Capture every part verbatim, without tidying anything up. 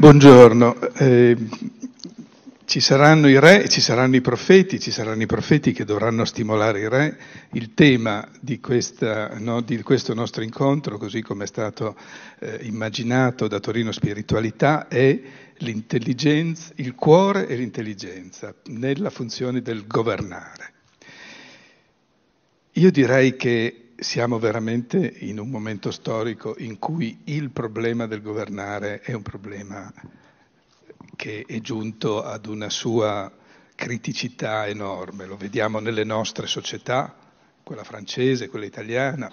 Buongiorno. Eh, ci saranno i re, ci saranno i profeti, ci saranno i profeti che dovranno stimolare i re. Il tema di, questa, no, di questo nostro incontro, così come è stato eh, immaginato da Torino Spiritualità, è l'intelligenza, il cuore e l'intelligenza nella funzione del governare. Io direi che siamo veramente in un momento storico in cui il problema del governare è un problema che è giunto ad una sua criticità enorme. Lo vediamo nelle nostre società, quella francese, quella italiana,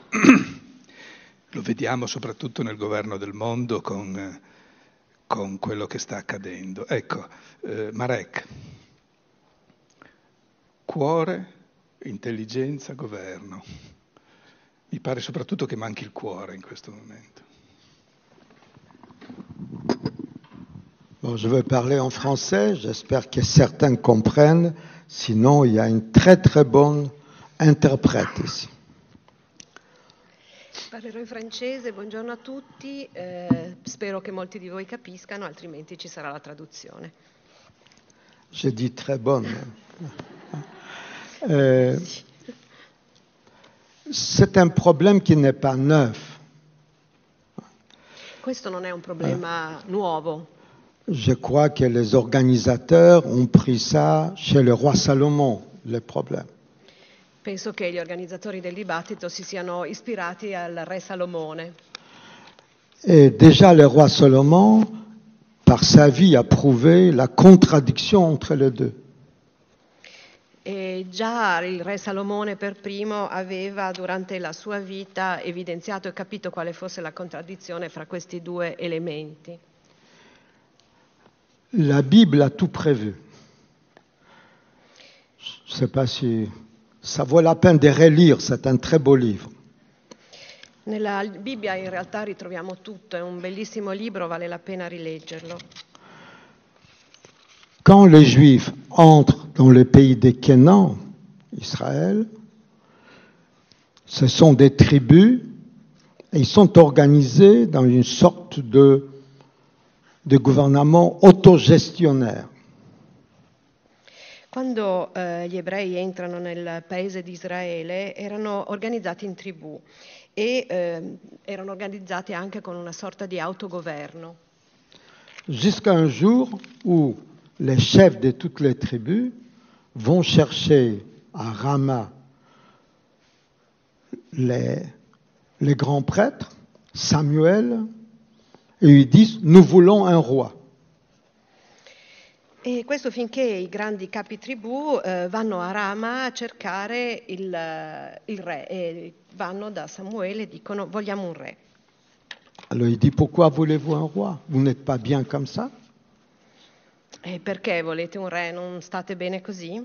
lo vediamo soprattutto nel governo del mondo con, con quello che sta accadendo. Ecco, eh, Marek, cuore, intelligenza, governo. Mi pare soprattutto che manchi il cuore in questo momento. Bon, je vais parler en français, j'espère que certains comprennent, sinon il y a une très très bonne interprète ici. Parlerò in francese, buongiorno a tutti, eh, spero che molti di voi capiscano, altrimenti ci sarà la traduzione. J'ai dit très bonne. eh, C'est un problème qui n'est pas neuf. Questo non è un problema eh. nuovo. Je crois que les organisateurs ont pris ça chez le roi Salomon, le problème. Penso che gli organizzatori del dibattito si siano ispirati al re Salomone. Et déjà le roi Salomon, par sa vie, a prouvé la contradiction entre les deux. E già il re Salomone per primo aveva durante la sua vita evidenziato e capito quale fosse la contraddizione fra questi due elementi. La Bibbia ha tutto previsto. Je sais pas si ça vaut la peine de relire, c'est un très beau livre. Nella Bibbia in realtà ritroviamo tutto, è un bellissimo libro, vale la pena rileggerlo. Quand les Juifs entrent dans le pays de Canaan, Israël, ce sont des tribus et ils sont organisés dans une sorte de, de gouvernement autogestionnaire. Quando eh, gli ebrei entrano nel paese di Israele erano organizzati in tribù e eh, erano organizzati anche con una sorta di autogoverno. Jusqu'à un jour où les chefs de toutes les tribus vont chercher à Rama les, les grands prêtres, Samuel, et ils disent « Nous voulons un roi ». E questo finché i grandi capi tribù eh, vanno a Rama a cercare il, il re, e vanno da Samuele e dicono « Vogliamo un re ». Alors il dit « Pourquoi voulez-vous un roi? Vous n'êtes pas bien comme ça ?» E perché volete un re? Non state bene così?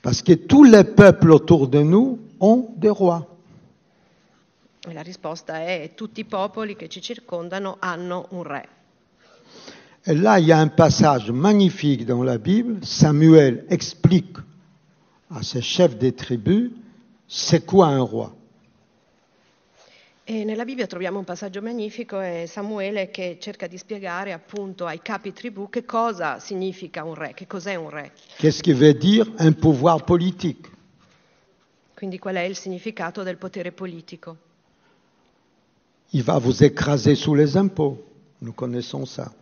Parce que tous les peuples autour de nous ont des rois. E la risposta è: tutti i popoli che ci circondano hanno un re. Et là, il y a un passage magnifique dans la Bible. Samuel explique à ses chefs des tribus c'est quoi un roi. E nella Bibbia troviamo un passaggio magnifico, è Samuele che cerca di spiegare appunto ai capi tribù che cosa significa un re, che cos'è un re. Qu'est-ce que veut dire un pouvoir politique? Quindi qual è il significato del potere politico? Il va vous écraser sous les impôts, nous connaissons ça.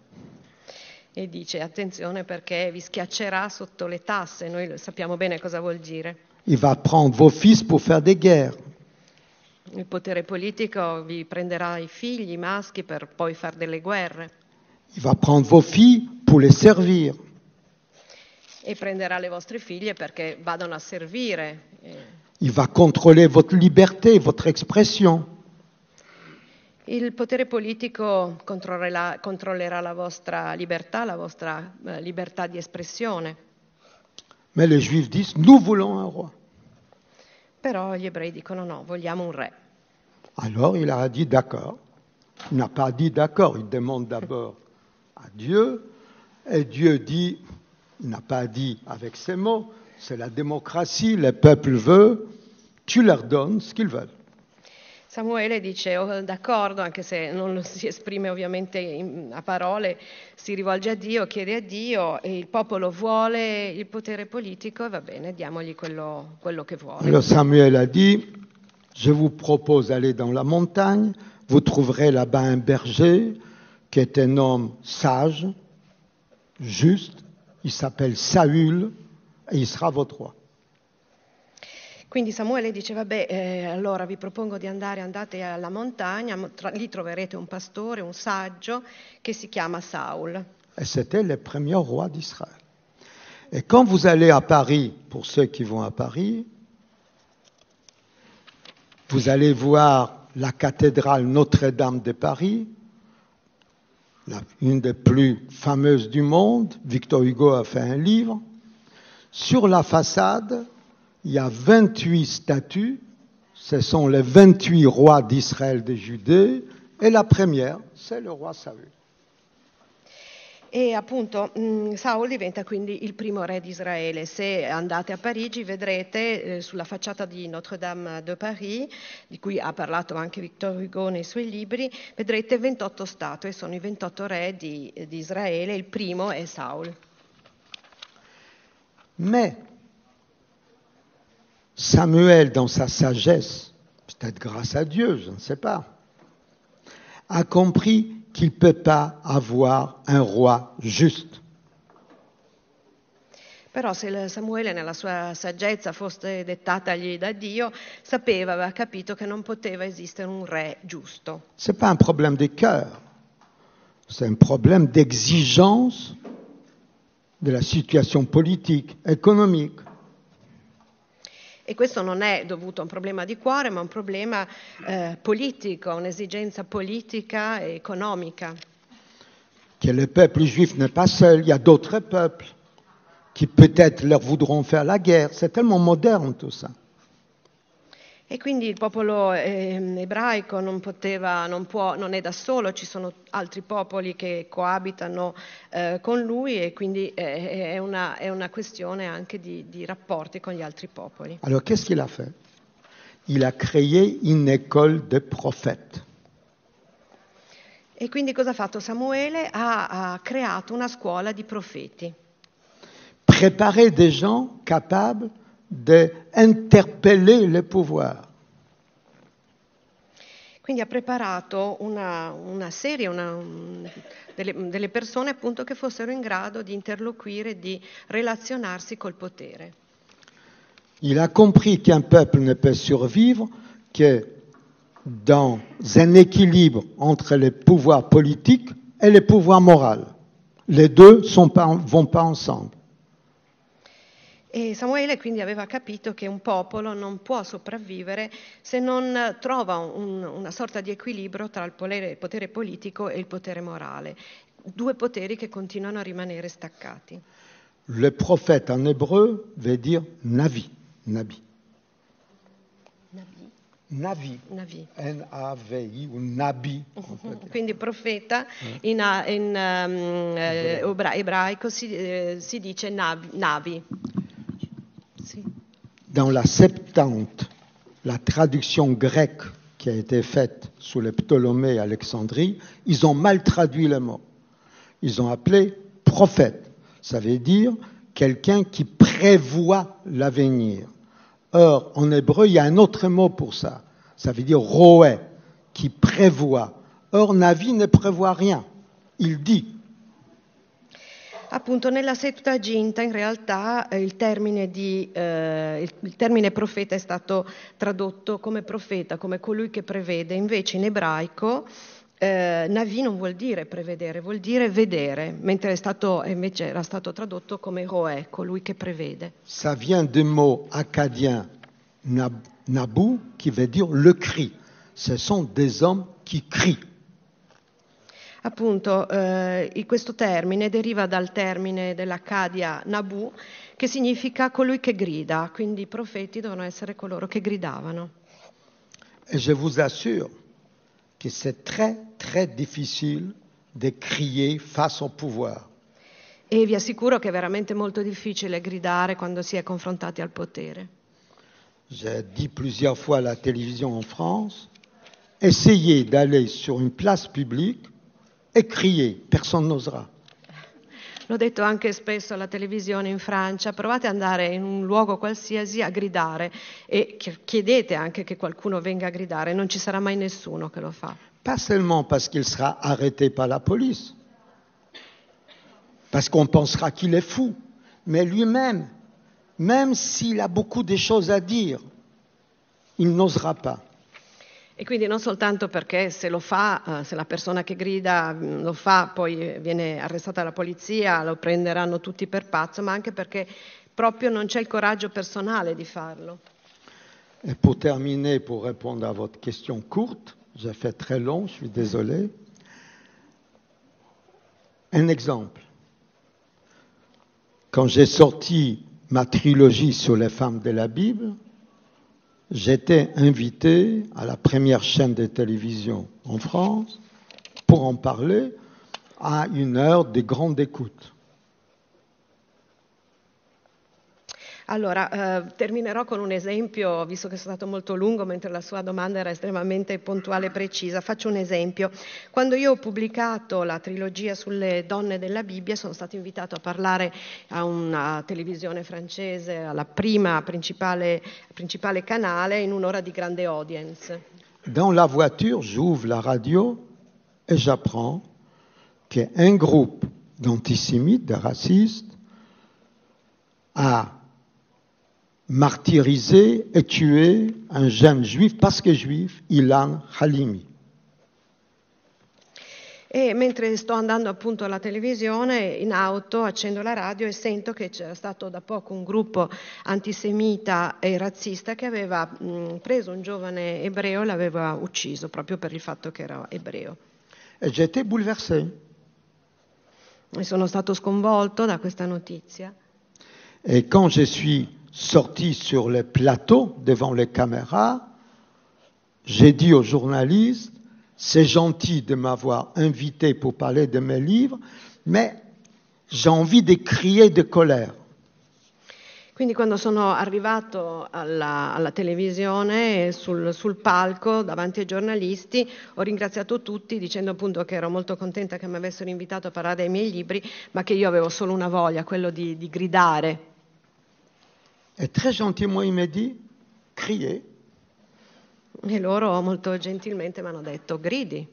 E dice attenzione perché vi schiaccerà sotto le tasse, noi sappiamo bene cosa vuol dire. Il va prendre vos fils pour faire des guerres. Il potere politico vi prenderà i figli, i maschi, per poi fare delle guerre. Il va prendre vos filles pour les servir. E prenderà le vostre figlie perché vadano a servire. Il va contrôler votre liberté, votre expression. Il potere politico controllerà, controllerà la vostra libertà, la vostra eh, libertà di espressione. Mais les Juifs disent: nous voulons un roi. Però gli ebrei dicono no, vogliamo un re. Alors il a dit d'accord. Il n'a pas dit d'accord, il demande d'abord à Dieu. Et Dieu dit, il n'a pas dit avec ces mots, c'est la démocratie, le peuple veut, tu leur donnes ce qu'ils veulent. Samuele dice oh, d'accordo, anche se non si esprime ovviamente in, a parole, si rivolge a Dio, chiede a Dio, e il popolo vuole il potere politico e va bene, diamogli quello, quello che vuole. Alors Samuel a dit, je vous propose d'aller dans la montagne, vous trouverez là-bas un berger qui est un homme sage, juste, il s'appelle Saül et il sera votre roi. Quindi Samuele dice, vabbè, eh, allora vi propongo di andare, andate alla montagna, tra, lì troverete un pastore, un saggio, che si chiama Saul. Et c'était le premier roi d'Israël. Et quand vous allez à Paris, pour ceux qui vont à Paris, vous allez voir la cathédrale Notre-Dame de Paris, la, une des plus fameuses du monde. Victor Hugo a fait un livre. Sur la façade, il y a vingt-huit statues, ce sont les vingt-huit rois d'Israël de Giudée, et la première, c'est le roi Saül. E appunto Saul diventa quindi il primo re di Israele. Se andate a Parigi vedrete eh, sulla facciata di Notre-Dame de Paris, di cui ha parlato anche Victor Hugo nei suoi libri, vedrete ventotto statue, sono i ventotto re di, di Israele, il primo è Saul. Mais Samuel, dans sa sagesse, peut-être grâce à Dieu, je ne sais pas, a compris qu'il ne peut pas avoir un roi juste. Però se Samuele nella sua saggezza fosse dettatagli da Dio, sapeva, aveva capito che non poteva esistere un re giusto. Ce n'est pas un problème de cœur, c'est un problème d'exigence de la situation politique, économique. E questo non è dovuto a un problema di cuore, ma a un problema eh, politico, un'esigenza politica e economica. Che le peuple juif n'est pas seul, il y a d'autres peuples qui peut-être leur voudront faire la guerre. C'est tellement moderne tout ça. E quindi il popolo eh, ebraico non poteva, non può, non è da solo, ci sono altri popoli che coabitano eh, con lui, e quindi eh, è, una, è una questione anche di, di rapporti con gli altri popoli. Alors qu'est-ce qu'il a fait? Il a créé une école de prophètes. E quindi cosa ha fatto Samuele? Ha, ha creato una scuola di profeti. Préparer des gens capables d'interpeller le pouvoir. Quindi ha preparato una, una serie, una, un, delle, delle persone appunto che fossero in grado di interloquire, di relazionarsi col potere. Il a compris qu'un peuple ne peut survivre que dans un équilibre entre le pouvoir politique et le pouvoir moral. Les deux sont pas, vont pas ensemble. E Samuele quindi aveva capito che un popolo non può sopravvivere se non trova un, una sorta di equilibrio tra il potere, il potere politico e il potere morale, due poteri che continuano a rimanere staccati. Le prophète en hébreu veut dire navi, nabi. Nabi. Navi. Navi. N A V I o nabi. Quindi profeta in, in um, ebraico si, eh, si dice navi. navi. Dans la Septante, la traduction grecque qui a été faite sous les Ptolémées à Alexandrie, ils ont mal traduit le mot. Ils ont appelé prophète. Ça veut dire quelqu'un qui prévoit l'avenir. Or, en hébreu, il y a un autre mot pour ça. Ça veut dire roé, qui prévoit. Or, Navi ne prévoit rien. Il dit. Appunto nella Settuaginta in realtà eh, il, termine di, eh, il, il termine profeta è stato tradotto come profeta, come colui che prevede, invece in ebraico eh, Navi non vuol dire prevedere, vuol dire vedere, mentre è stato, invece era stato tradotto come Roè, colui che prevede. Ça vient du mot acadien nab, Nabu, qui veut dire le cri, ce sont des hommes qui crient. Appunto, eh, questo termine deriva dal termine dell'Accadia Nabu, che significa colui che grida, quindi i profeti devono essere coloro che gridavano. Et je vous assure que c'est très très difficile de crier face au pouvoir. E vi assicuro che è veramente molto difficile gridare quando si è confrontati al potere. J'ai dit plusieurs fois à la télévision en France, Essayez d'aller sur une place publique e crier, personne n'osera. L'ho detto anche spesso alla televisione in Francia, provate ad andare in un luogo qualsiasi a gridare e chiedete anche che qualcuno venga a gridare, non ci sarà mai nessuno che lo fa. Pas seulement parce qu'il sera arrêté par la police, parce qu'on pensera qu'il est fou, mais lui-même, même s'il a beaucoup de choses à dire, il n'osera pas. E quindi non soltanto perché se lo fa, se la persona che grida lo fa, poi viene arrestata la polizia, lo prenderanno tutti per pazzo, ma anche perché proprio non c'è il coraggio personale di farlo. E per terminare, per rispondere a votre question courte, j'ai fait très long, je suis désolé. Un exemple. Quand j'ai sorti ma trilogie sur les femmes de la Bible, j'étais invité à la première chaîne de télévision en France pour en parler à une heure de grande écoute. Allora, eh, terminerò con un esempio, visto che sono stato molto lungo, mentre la sua domanda era estremamente puntuale e precisa. Faccio un esempio. Quando io ho pubblicato la trilogia sulle donne della Bibbia, sono stato invitato a parlare a una televisione francese, alla prima principale, principale canale, in un'ora di grande audience. Dans la voiture, j'ouvre la radio et j'apprends qu'un groupe d'antisémites, de racistes, a martyrisé et tué un jeune juif, parce que juif, Ilan Halimi. E mentre sto andando appunto alla televisione, in auto accendo la radio e sento che c'era stato da poco un gruppo antisemita e razzista che aveva mh, preso un giovane ebreo e l'aveva ucciso proprio per il fatto che era ebreo. E j'étais bouleversé. E sono stato sconvolto da questa notizia. E quand je suis sorti sur le plateau devant les caméras, j'ai dit aux journalistes, c'est gentil de m'avoir invité pour parler de mes livres, mais j'ai envie de crier de colère. Quindi quando sono arrivato alla, alla televisione, sul, sul palco, davanti ai giornalisti, ho ringraziato tutti dicendo appunto che ero molto contenta che mi avessero invitato a parlare dei miei libri, ma che io avevo solo una voglia, quello di, di gridare. E très gentiment il m'a dit, criez. E loro molto gentilmente mi hanno detto, gridi.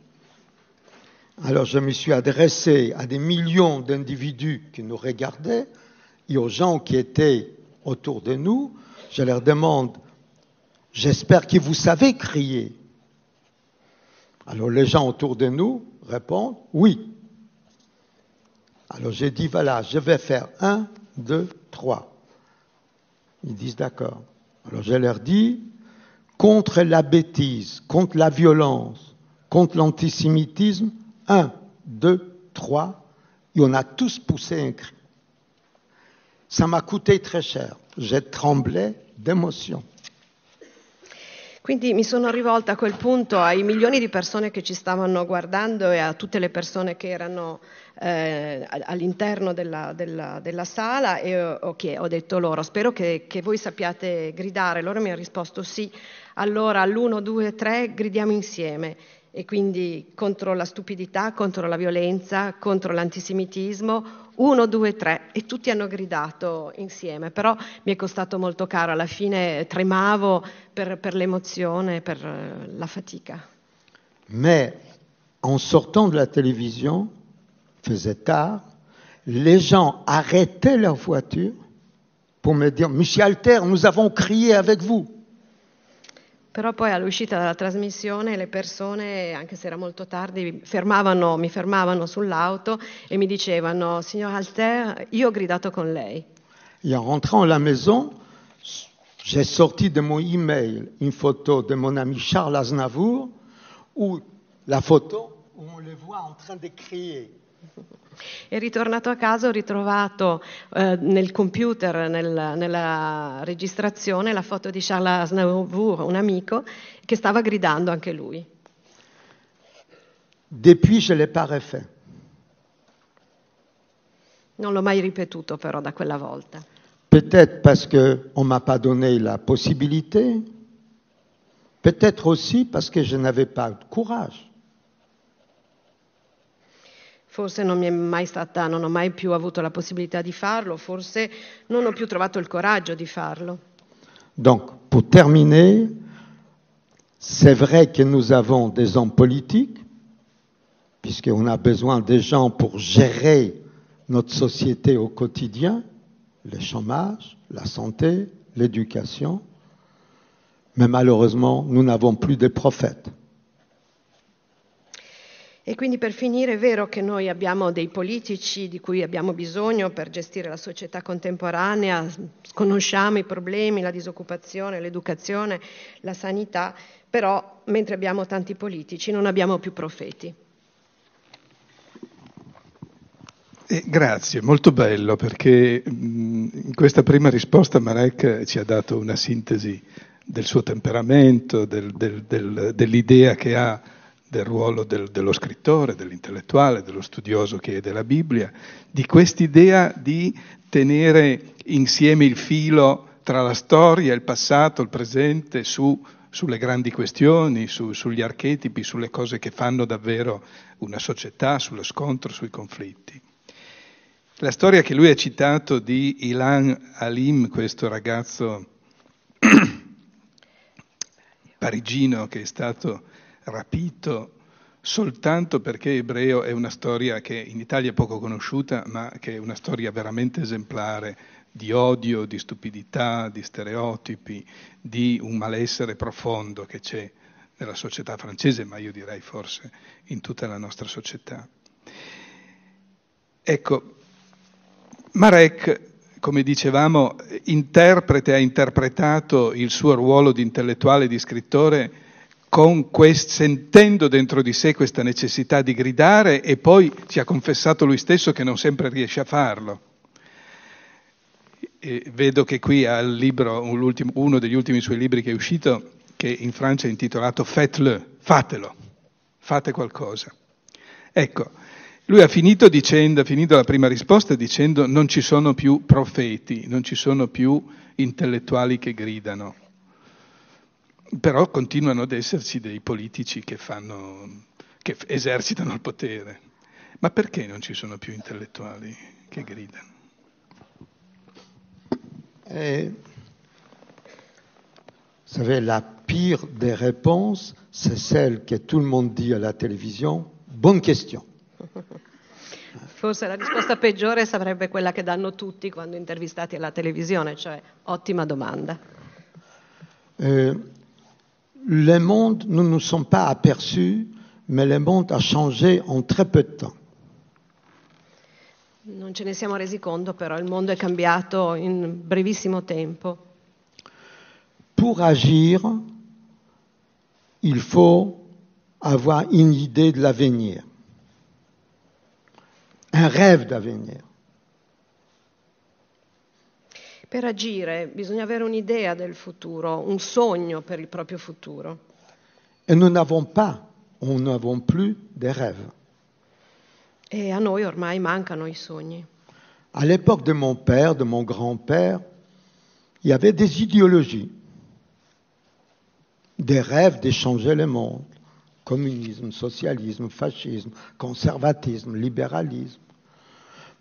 Alors je me suis adressé à des millions d'individus qui nous regardaient et aux gens qui étaient autour de nous. Je leur demande, j'espère que vous savez crier. Alors les gens autour de nous répondent, oui. Alors j'ai dit, voilà, je vais faire un, deux, trois. Ils disent d'accord. Alors je leur dis, contre la bêtise, contre la violence, contre l'antisémitisme, un, deux, trois, et on a tous poussé un cri. Ça m'a coûté très cher, j'ai tremblé d'émotion. Quindi mi sono rivolta a quel punto ai milioni di persone che ci stavano guardando e a tutte le persone che erano eh, all'interno della, della, della sala e okay, ho detto loro, spero che, che voi sappiate gridare. Loro mi hanno risposto sì, allora all'uno, due, tre gridiamo insieme. E quindi contro la stupidità, contro la violenza, contro l'antisemitismo, uno, due, tre, e tutti hanno gridato insieme, però mi è costato molto caro, alla fine tremavo per, per l'emozione, per la fatica. Mais en sortant de la télévision, faisait tard, les gens arrêtaient leur voiture pour me dire, Monsieur Halter, nous avons crié avec vous. Però poi all'uscita dalla trasmissione le persone, anche se era molto tardi, fermavano, mi fermavano sull'auto e mi dicevano, signor Halter, io ho gridato con lei. Et en rentrant à la maison, j'ai sorti de mon email une photo de mon ami Charles Aznavour, où la photo où on le voit en train de crier. E ritornato a casa ho ritrovato eh, nel computer, nel, nella registrazione, la foto di Charles Aznavour, un amico, che stava gridando anche lui. Depuis je l'ai pas refait. Non l'ho mai ripetuto però da quella volta. Peut-être parce que on m'a pas donné la possibilité, Peut-être aussi parce che je n'avais pas courage. Forse non mi è mai stata, non ho mai più avuto la possibilità di farlo, forse non ho più trovato il coraggio di farlo. Donc, pour terminer, c'est vrai que nous avons des hommes politiques, puisqu'on a besoin des gens pour gérer notre société au quotidien, le chômage, la santé, l'éducation, mais malheureusement, nous n'avons plus de prophètes. E quindi per finire è vero che noi abbiamo dei politici di cui abbiamo bisogno per gestire la società contemporanea, conosciamo i problemi, la disoccupazione, l'educazione, la sanità, però mentre abbiamo tanti politici non abbiamo più profeti. Eh, grazie, molto bello, perché mh, in questa prima risposta Marek ci ha dato una sintesi del suo temperamento, del, del, del, dell'idea che ha del ruolo del, dello scrittore, dell'intellettuale, dello studioso che è della Bibbia, di quest'idea di tenere insieme il filo tra la storia, il passato, il presente, su, sulle grandi questioni, su, sugli archetipi, sulle cose che fanno davvero una società, sullo scontro, sui conflitti. La storia che lui ha citato di Ilan Halim, questo ragazzo parigino che è stato rapito soltanto perché ebreo, è una storia che in Italia è poco conosciuta, ma che è una storia veramente esemplare di odio, di stupidità, di stereotipi, di un malessere profondo che c'è nella società francese, ma io direi forse in tutta la nostra società. Ecco, Marek, come dicevamo, interprete, ha interpretato il suo ruolo di intellettuale e di scrittore Con quest, sentendo dentro di sé questa necessità di gridare, e poi ci ha confessato lui stesso che non sempre riesce a farlo. E vedo che qui ha il libro, uno degli ultimi suoi libri che è uscito, che in Francia è intitolato Faites-le, fatelo, fate qualcosa. Ecco, lui ha finito dicendo, ha finito la prima risposta dicendo: non ci sono più profeti, non ci sono più intellettuali che gridano. Però continuano ad esserci dei politici che, fanno, che esercitano il potere. Ma perché non ci sono più intellettuali che gridano? Eh, vous savez, la pire des réponses, c'est celle que tout le monde dit à la télévision: bonne question. Forse la risposta peggiore sarebbe quella che danno tutti quando intervistati alla televisione, cioè: ottima domanda. Eh, Le monde, nous ne nous sommes pas aperçus, mais le monde a changé en très peu de temps. Non ce ne siamo resi conto, però il mondo è cambiato in brevissimo tempo. Pour agir, il faut avoir une idée de l'avenir, un rêve d'avenir. Per agire bisogna avere un'idea del futuro, un sogno per il proprio futuro. E nous n'avons pas, on n'avons plus des rêves. E a noi ormai mancano i sogni. À l'époque de mon père, de mon grand-père, il y avait des idéologies, des rêves de changer le monde: communisme, socialisme, fascisme, conservatisme, libéralisme.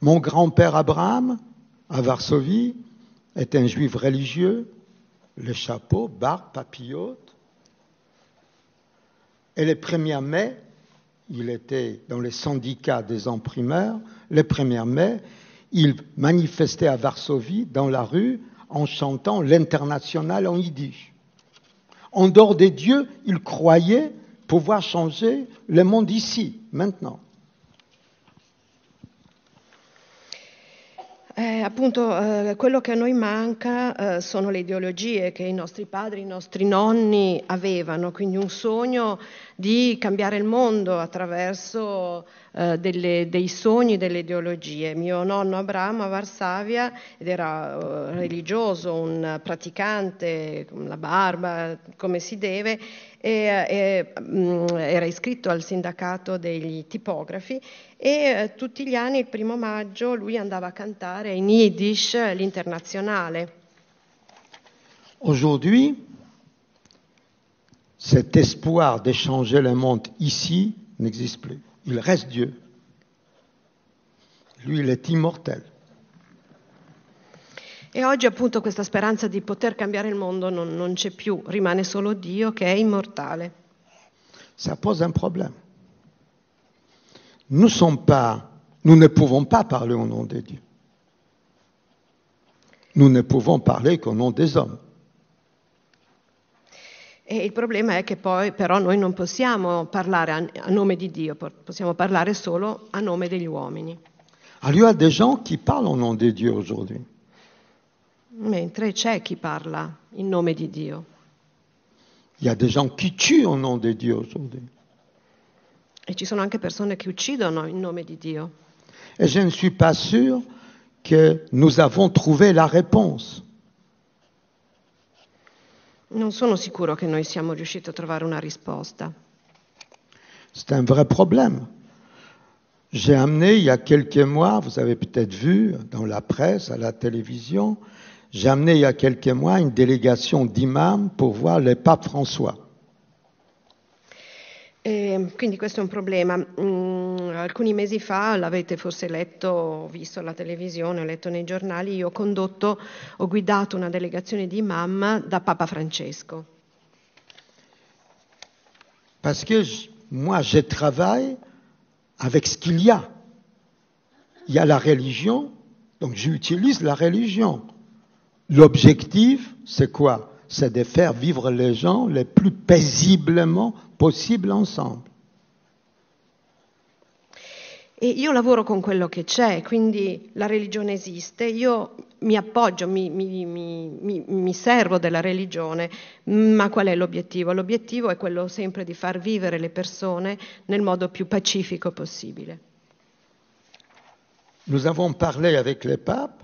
Mon grand-père Abraham, à Varsovie, était un juif religieux, le chapeau, barbe, papillote. Et le premier mai, il était dans les syndicats des hommes primaires, le premier mai, il manifestait à Varsovie, dans la rue, en chantant l'international en yiddish. En dehors des dieux, il croyait pouvoir changer le monde ici, maintenant. Eh, appunto, eh, quello che a noi manca eh, sono le ideologie che i nostri padri, i nostri nonni avevano, quindi un sogno di cambiare il mondo attraverso eh, delle, dei sogni, delle ideologie. Mio nonno Abramo a Varsavia, ed era eh, religioso, un praticante, con la barba come si deve, e, e, mh, era iscritto al sindacato degli tipografi, e tutti gli anni, il primo maggio, lui andava a cantare in Yiddish l'Internationale. Aujourd'hui, cet espoir de changer le monde ici n'existe plus. Il reste Dieu. Lui, il est immortel. E oggi appunto questa speranza di poter cambiare il mondo non, non c'è più, rimane solo Dio che è immortale. Ça pose un problème. Nous sommes pas, nous ne pouvons pas parler au nom de Dieu. Nous ne pouvons parler qu'au nom des hommes. E il problema è che poi però noi non possiamo parlare a, a nome di Dio, possiamo parlare solo a nome degli uomini. Alors, il y a des gens qui parlent au nom de Dieu aujourd'hui. Mentre c'è chi parla in nome di Dio. Il y a des gens qui tuent au nom de Dieu aujourd'hui. E ci sono anche persone che uccidono in nome di Dio. Et je ne suis pas sûr que nous avons trouvé la réponse. Non sono sicuro che noi siamo riusciti a trovare una risposta. C'est un vrai problème. J'ai amené il y a quelques mois, vous avez peut-être vu dans la presse, à la télévision. J'ai amené il y a quelques mois une délégation d'imams pour voir le pape François. Eh, quindi questo è un problema. Mm, alcuni mesi fa, l'avete forse letto, visto alla televisione, ho letto nei giornali, io ho condotto, ho guidato una delegazione di imam da Papa Francesco. Parce que je, moi je travaille avec ce qu'il y a. Il y a la religion, donc j'utilise la religion. L'objectif, c'est quoi? C'est de faire vivre les gens le plus paisiblement possible ensemble. E io lavoro con quello che c'è, quindi la religione esiste, io mi appoggio, mi, mi, mi, mi servo della religione, ma qual è l'obiettivo? L'obiettivo è quello sempre di far vivere le persone nel modo più pacifico possibile. Nous avons parlé avec le pape.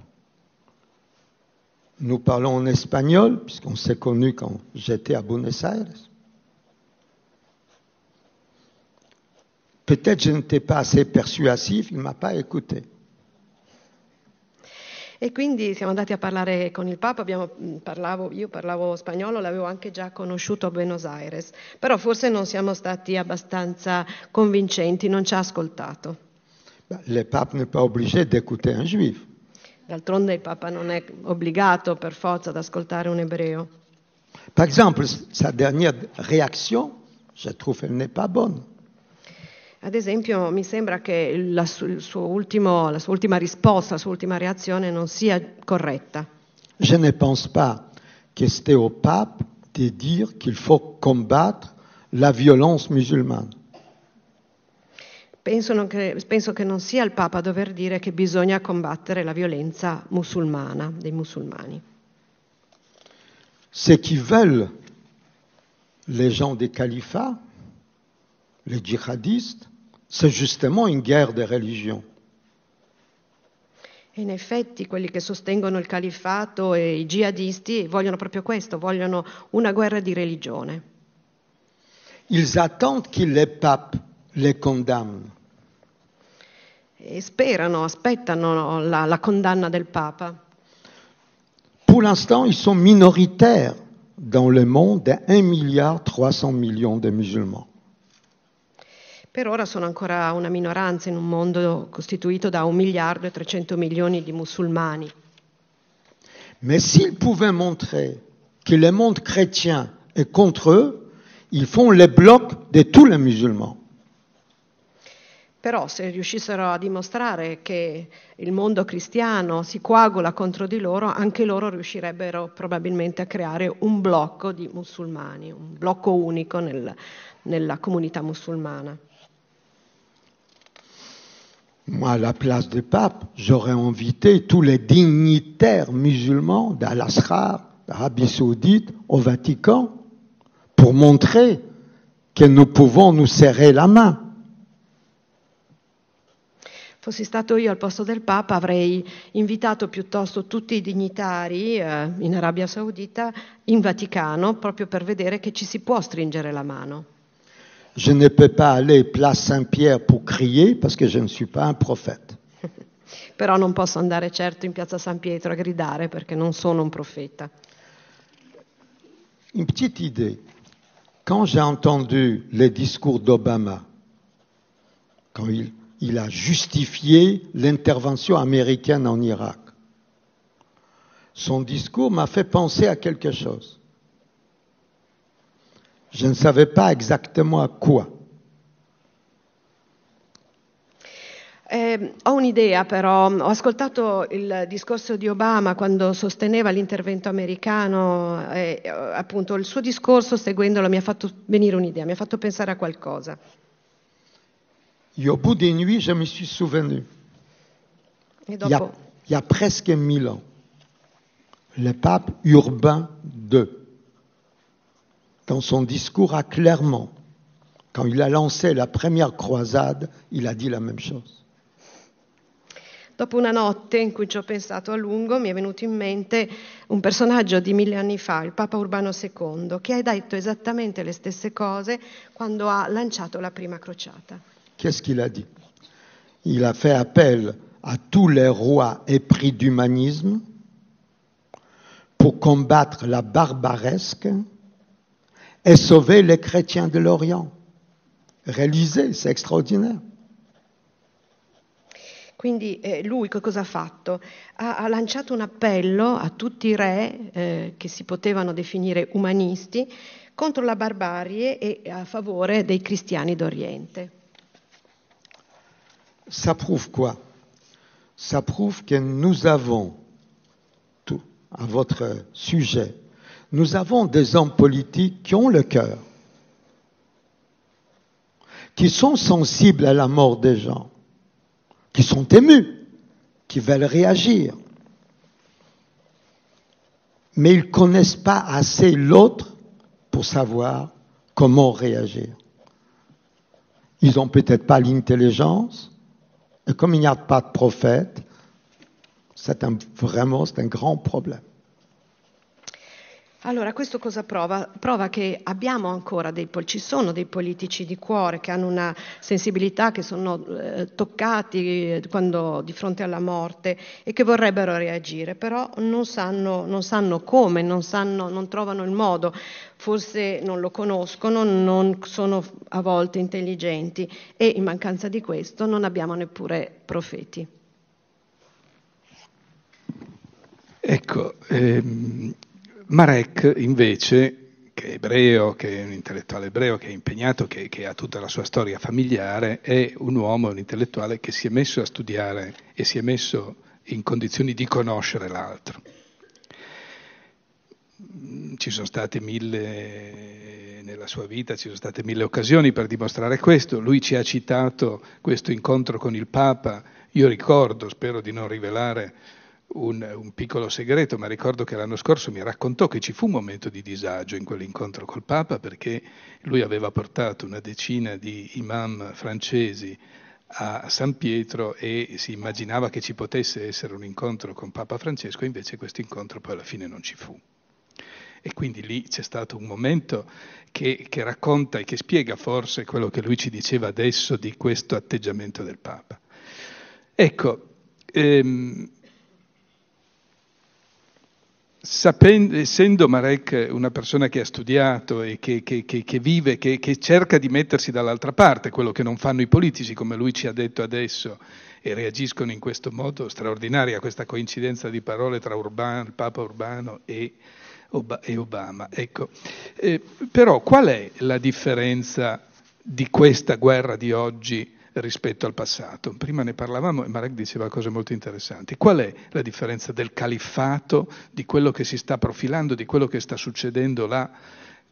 Nous parlons en espagnol, puisqu'on s'est connus quand j'étais à Buenos Aires. Peut-être je n'étais pas assez persuasif, il ne m'a pas écouté. E quindi siamo andati a parlare con il Papa, abbiamo, parlavo, io parlavo spagnolo, l'avevo anche già conosciuto a Buenos Aires, però forse non siamo stati abbastanza convincenti, non ci ha ascoltato. Le pape n'est pas obligé d'écouter un juif. D'altronde il Papa non è obbligato per forza ad ascoltare un ebreo. Par exemple, sa dernière réaction, je trouve elle n'est pas bonne. Ad esempio, mi sembra che la, il suo ultimo, la sua ultima risposta, la sua ultima reazione non sia corretta. Je ne pense pas que c'était au pape de dire qu'il faut combattre la violence musulmane. Penso che, penso che non sia il Papa a dover dire che bisogna combattere la violenza musulmana, dei musulmani. Ceux qui veulent les gens des califats, les djihadistes, c'est justement une guerre des religions. In effetti, quelli che sostengono il califfato e i jihadisti vogliono proprio questo, vogliono una guerra di religione. Ils attendent que le pape les condamne. E sperano, aspettano la, la condanna del Papa. Pour l'instant, ils sont minoritaires dans le monde de un virgola tre miliardi de musulmani. Per ora sono ancora una minoranza in un mondo costituito da un miliardo e trecento milioni di musulmani. Mais s'ils pouvaient montrer que le monde chrétien est contre eux, ils font le bloc de tous les musulmans. Però se riuscissero a dimostrare che il mondo cristiano si coagula contro di loro, anche loro riuscirebbero probabilmente a creare un blocco di musulmani, un blocco unico nel, nella comunità musulmana. Moi, à la place du pape, j'aurais invité tous les dignitaires musulmans d'Al-Azhar, d'Arabie Saoudite, au Vatican, pour montrer que nous pouvons nous serrer la main. Fossi stato io al posto del Papa, avrei invitato piuttosto tutti i dignitari eh, in Arabia Saudita, in Vaticano, proprio per vedere che ci si può stringere la mano. Je ne peux pas aller place Saint-Pierre pour crier parce que je ne suis pas un prophète. Però non posso andare certo in piazza San Pietro a gridare perché non sono un profeta. Une petite idée. Quand j'ai entendu les discours d'Obama, quand il, il a justifié l'intervention américaine en Irak, son discours m'a fait penser à quelque chose. Je ne savais pas exactement à quoi. Eh, ho un'idea però, ho ascoltato il discorso di Obama quando sosteneva l'intervento americano, eh, appunto il suo discorso seguendolo mi ha fatto venire un'idea, mi ha fatto pensare a qualcosa. Et au bout des nuits, je me suis souvenu, il y a, il y a presque mille ans, le pape Urbain deux, dans son discours à Clermont, quand il a lancé la première croisade, il a dit la même chose. Dopo una notte in cui ci ho pensato a lungo, mi è venuto in mente un personaggio di mille anni fa, il Papa Urbano secondo, che ha detto esattamente le stesse cose quando ha lanciato la prima crociata. Qu'est-ce qu'il a dit? Il a fait appel à tous les rois épris d'humanisme pour combattre la barbaresque et sauver les chrétiens de l'Orient. Réalisé, c'est extraordinaire. Quindi eh, lui che cosa ha fatto? Ha, ha lanciato un appello a tutti i re eh, che si potevano definire umanisti contro la barbarie e a favore dei cristiani d'Oriente. Ça prouve quoi? Ça prouve que nous avons, tout, à votre sujet, nous avons des hommes politiques qui ont le cœur, qui sont sensibles à la mort des gens, qui sont émus, qui veulent réagir. Mais ils ne connaissent pas assez l'autre pour savoir comment réagir. Ils n'ont peut-être pas l'intelligence, et comme il n'y a pas de prophète, c'est un, vraiment c'est un grand problème. Allora, questo cosa prova? Prova che abbiamo ancora dei ci sono dei politici di cuore che hanno una sensibilità, che sono eh, toccati quando di fronte alla morte e che vorrebbero reagire, però non sanno, non sanno come, non sanno, non trovano il modo, forse non lo conoscono, non sono a volte intelligenti e in mancanza di questo non abbiamo neppure profeti. Ecco, ehm... Marek invece, che è ebreo, che è un intellettuale ebreo, che è impegnato, che, che ha tutta la sua storia familiare, è un uomo, un intellettuale che si è messo a studiare e si è messo in condizioni di conoscere l'altro. Ci sono state mille, nella sua vita ci sono state mille occasioni per dimostrare questo. Lui ci ha citato questo incontro con il Papa. Io ricordo, spero di non rivelare Un, un piccolo segreto, ma ricordo che l'anno scorso mi raccontò che ci fu un momento di disagio in quell'incontro col Papa, perché lui aveva portato una decina di imam francesi a San Pietro e si immaginava che ci potesse essere un incontro con Papa Francesco, invece questo incontro poi alla fine non ci fu. E quindi lì c'è stato un momento che, che racconta e che spiega forse quello che lui ci diceva adesso di questo atteggiamento del Papa. Ecco, ehm, Sapendo, essendo Marek una persona che ha studiato e che, che, che, che vive, che, che cerca di mettersi dall'altra parte, quello che non fanno i politici, come lui ci ha detto adesso, e reagiscono in questo modo straordinario a questa coincidenza di parole tra Urbano, il Papa Urbano e, Ob- e Obama. Ecco. Eh, però qual è la differenza di questa guerra di oggi rispetto al passato? Prima ne parlavamo e Marek diceva cose molto interessanti. Qual è la differenza del califfato, di quello che si sta profilando, di quello che sta succedendo là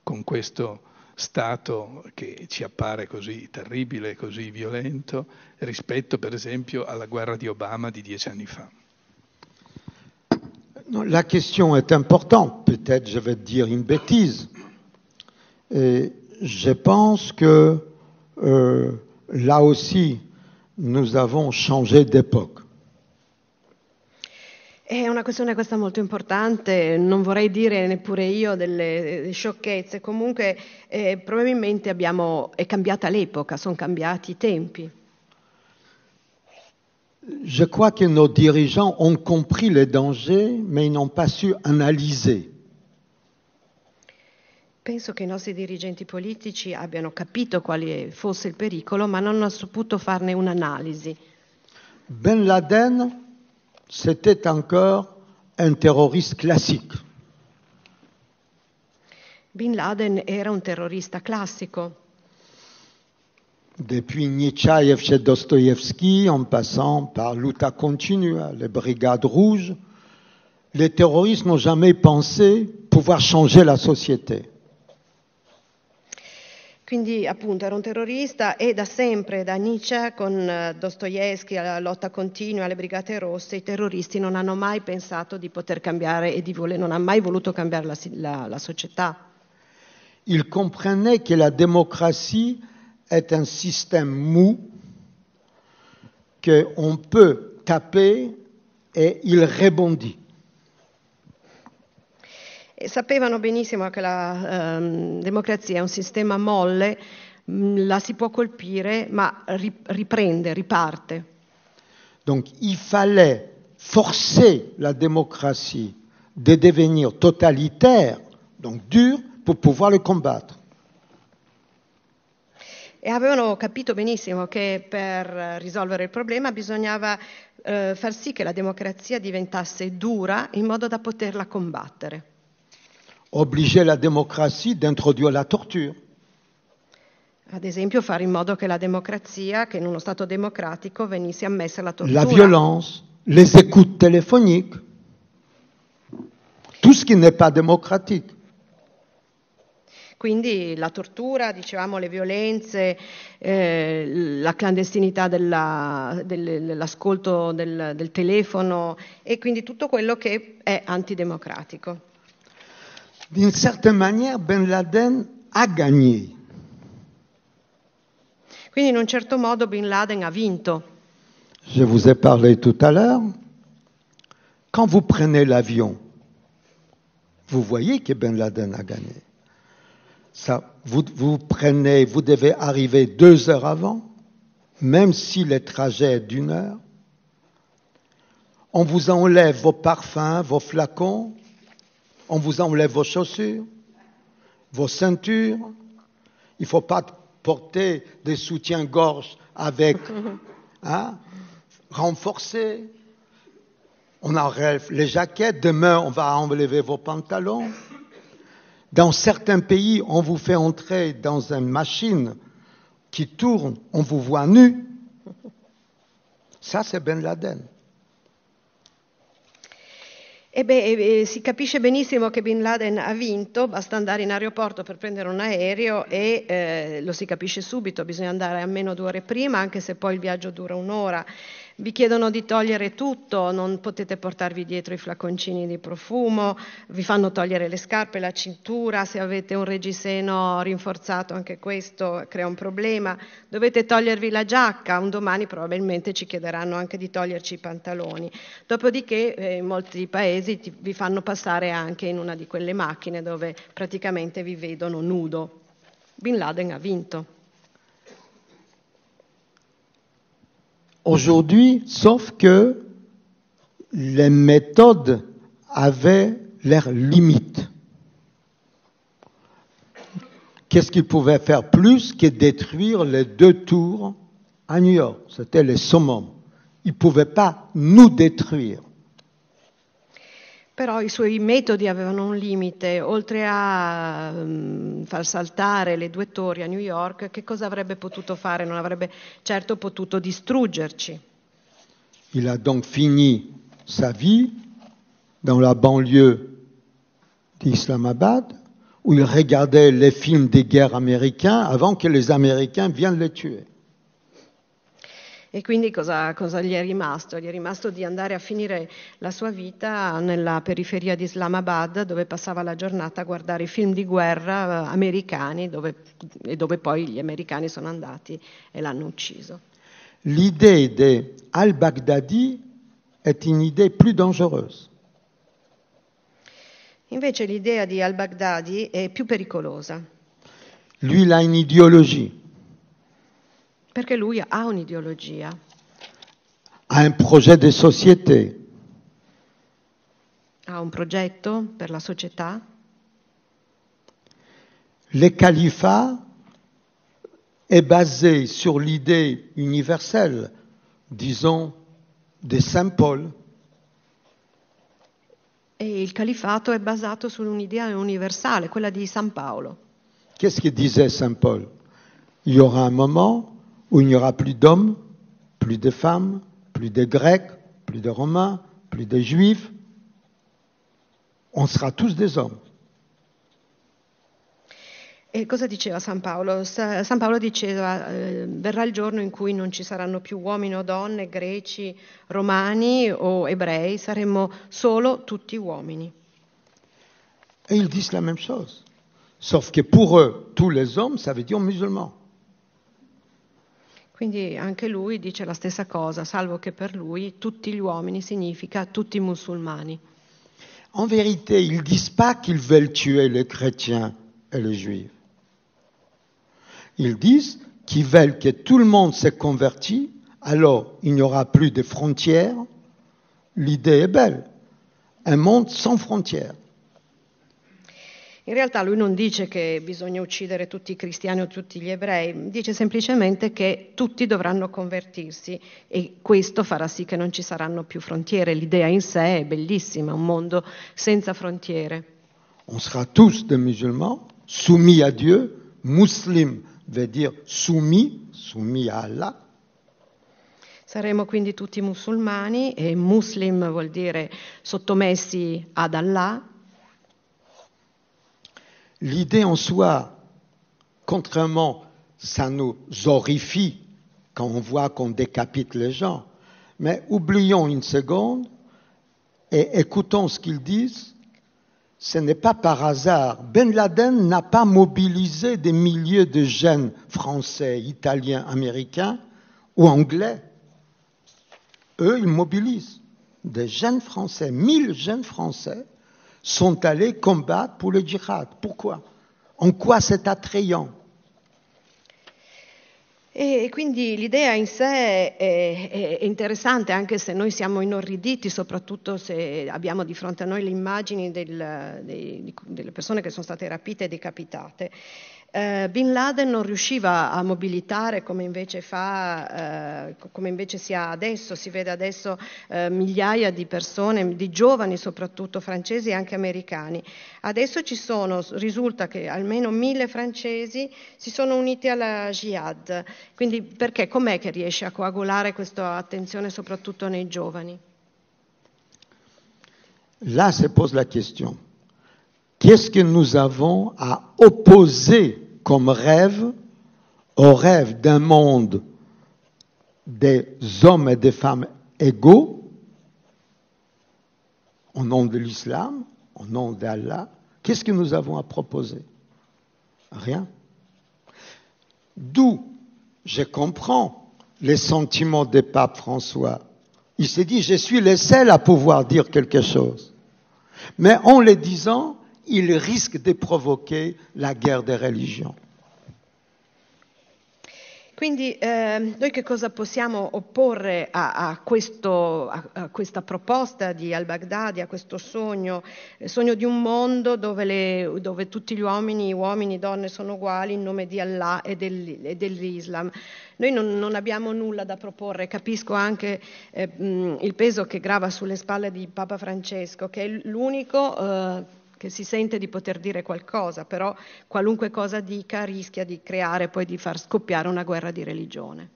con questo Stato che ci appare così terribile, così violento, rispetto per esempio alla guerra di Obama di dieci anni fa? La question est importante, peut-être je vais dire une bêtise. Et je pense que euh, là aussi, nous avons changé d'époque. È una questione questa molto importante, non vorrei dire neppure io delle sciocchezze, comunque eh, probabilmente abbiamo, è cambiata l'epoca, sono cambiati i tempi. Je crois que nos dirigeants ont compris les dangers, mais ils n'ont pas su analyser. Penso che i nostri dirigenti politici abbiano capito quale fosse il pericolo, ma non hanno saputo farne un'analisi. Bin Laden, c'était encore un terroriste classique. Bin Laden era un terrorista classico. Depuis Netchaïev chez Dostoevsky, en passant par l'Uta Continua, les Brigades Rouges, les terroristes n'ont jamais pensé pouvoir changer la société. Quindi appunto era un terrorista e da sempre, da Nietzsche con Dostoevsky alla lotta continua, alle Brigate Rosse, i terroristi non hanno mai pensato di poter cambiare e di voler, non ha mai voluto cambiare la, la, la società. Il comprenait che la démocratie est un système mou que on peut taper et il rebondit. E sapevano benissimo che la ehm, democrazia è un sistema molle, mh, la si può colpire, ma ri, riprende, riparte. Donc il fallait forcer la démocratie de devenir totalitaire, donc dure, pour pouvoir le combattre. E avevano capito benissimo che per risolvere il problema bisognava eh, far sì che la democrazia diventasse dura in modo da poterla combattere. Obliger la démocratie d'introduire la torture. Ad esempio, fare in modo che la democrazia, che in uno Stato democratico, venisse ammessa la tortura. La violence, les écoutes téléphoniques, tout ce qui n'est pas démocratique. Quindi la tortura, dicevamo, le violenze, eh, la clandestinità della, del, dell'ascolto del, del telefono e quindi tutto quello che è antidemocratico. D'une certaine manière, Bin Laden a gagné. Quindi in un certo modo Bin Laden ha vinto. Je vous ai parlé tout à l'heure. Quand vous prenez l'avion, vous voyez que Bin Laden a gagné. Ça, vous, vous prenez, vous devez arriver deux heures avant, même si le trajet est d'une heure. On vous enlève vos parfums, vos flacons. On vous enlève vos chaussures, vos ceintures. Il ne faut pas porter des soutiens-gorge avec, hein, renforcés. On enlève les jaquettes. Demain, on va enlever vos pantalons. Dans certains pays, on vous fait entrer dans une machine qui tourne. On vous voit nu. Ça, c'est Bin Laden. E beh, e si capisce benissimo che Bin Laden ha vinto, basta andare in aeroporto per prendere un aereo e eh, lo si capisce subito, bisogna andare almeno due ore prima, anche se poi il viaggio dura un'ora. Vi chiedono di togliere tutto, non potete portarvi dietro i flaconcini di profumo, vi fanno togliere le scarpe, la cintura, se avete un reggiseno rinforzato anche questo crea un problema, dovete togliervi la giacca, un domani probabilmente ci chiederanno anche di toglierci i pantaloni, dopodiché eh, in molti paesi ti, vi fanno passare anche in una di quelle macchine dove praticamente vi vedono nudo. Bin Laden ha vinto. Aujourd'hui, sauf que les méthodes avaient leurs limites. Qu'est-ce qu'ils pouvaient faire plus que détruire les deux tours à New York? C'était le summum. Ils ne pouvaient pas nous détruire. Però i suoi metodi avevano un limite, oltre a um, far saltare le due torri a New York, che cosa avrebbe potuto fare? Non avrebbe certo potuto distruggerci. Il a donc fini sa vie dans la banlieue d'Islamabad, où il regardait les films des guerres américains avant que les Américains viennent le tuer. E quindi cosa, cosa gli è rimasto? Gli è rimasto di andare a finire la sua vita nella periferia di Islamabad, dove passava la giornata a guardare i film di guerra americani dove, e dove poi gli americani sono andati e l'hanno ucciso. L'idea di al-Baghdadi è un'idea più pericolosa. Invece l'idea di al-Baghdadi è più pericolosa. Lui ha un'ideologia. Perché lui ha un'ideologia. Ha un progetto di società. Ha un progetto per la società. Le califat est basé sur l'idée universelle, disons, di San Paul. E il califato è basato su un'idea universale, quella di San Paolo. Qu'est-ce que disait Saint Paul? Il y aura un moment où il n'y aura plus d'hommes, plus de femmes, plus de Grecs, plus de Romains, plus de Juifs. On sera tous des hommes. E cosa diceva San Paolo? Sa- San Paolo diceva eh, verrà il giorno in cui non ci saranno più uomini o donne, greci, romani o ebrei, saremmo solo tutti uomini. E ils disent la même chose, sauf che pour eux, tous les hommes, ça veut dire musulmans. Quindi anche lui dice la stessa cosa, salvo che per lui tutti gli uomini significa tutti musulmani. En vérité, ils disent pas qu'ils veulent tuer les chrétiens et les juifs. Ils disent qu'ils veulent que tout le monde se convertisse, alors il n'y aura plus de frontières. L'idée est belle, un monde sans frontières. In realtà lui non dice che bisogna uccidere tutti i cristiani o tutti gli ebrei, dice semplicemente che tutti dovranno convertirsi e questo farà sì che non ci saranno più frontiere. L'idea in sé è bellissima, un mondo senza frontiere. On sera tous des musulmans, soumis à Dieu. Muslim vuol dire soumis, soumis a Allah. Saremo quindi tutti musulmani e muslim vuol dire sottomessi ad Allah. L'idée en soi, contrairement, ça nous horrifie quand on voit qu'on décapite les gens, mais oublions une seconde et écoutons ce qu'ils disent. Ce n'est pas par hasard. Bin Laden n'a pas mobilisé des milliers de jeunes français, italiens, américains ou anglais. Eux, ils mobilisent des jeunes français. Mille jeunes français sont allés combattre pour le djihad. Pourquoi? En quoi c'est attrayant? E quindi l'idea in sé è, è interessante, anche se noi siamo inorriditi, soprattutto se abbiamo di fronte a noi le immagini del, dei, delle persone che sono state rapite e decapitate. Eh, Bin Laden non riusciva a mobilitare come invece fa, eh, come invece si ha adesso, si vede adesso eh, migliaia di persone, di giovani soprattutto francesi e anche americani. Adesso ci sono, risulta che almeno mille francesi si sono uniti alla jihad. Quindi perché, com'è che riesce a coagulare questa attenzione soprattutto nei giovani? Là se pose la question. Qu'est-ce que nous avons à opposer comme rêve au rêve d'un monde des hommes et des femmes égaux au nom de l'islam, au nom d'Allah? Qu'est-ce que nous avons à proposer? Rien. D'où je comprends les sentiments des papes François. Il s'est dit, je suis le seul à pouvoir dire quelque chose. Mais en le disant, il rischia di provocare la guerra di religione. Quindi eh, noi che cosa possiamo opporre a, a, questo, a, a questa proposta di al-Baghdadi, a questo sogno, il sogno di un mondo dove, le, dove tutti gli uomini, uomini e donne sono uguali in nome di Allah e, del, e dell'Islam? Noi non, non abbiamo nulla da proporre, capisco anche eh, mh, il peso che grava sulle spalle di Papa Francesco, che è l'unico... Eh, che si sente di poter dire qualcosa, però qualunque cosa dica rischia di creare, poi di far scoppiare una guerra di religione.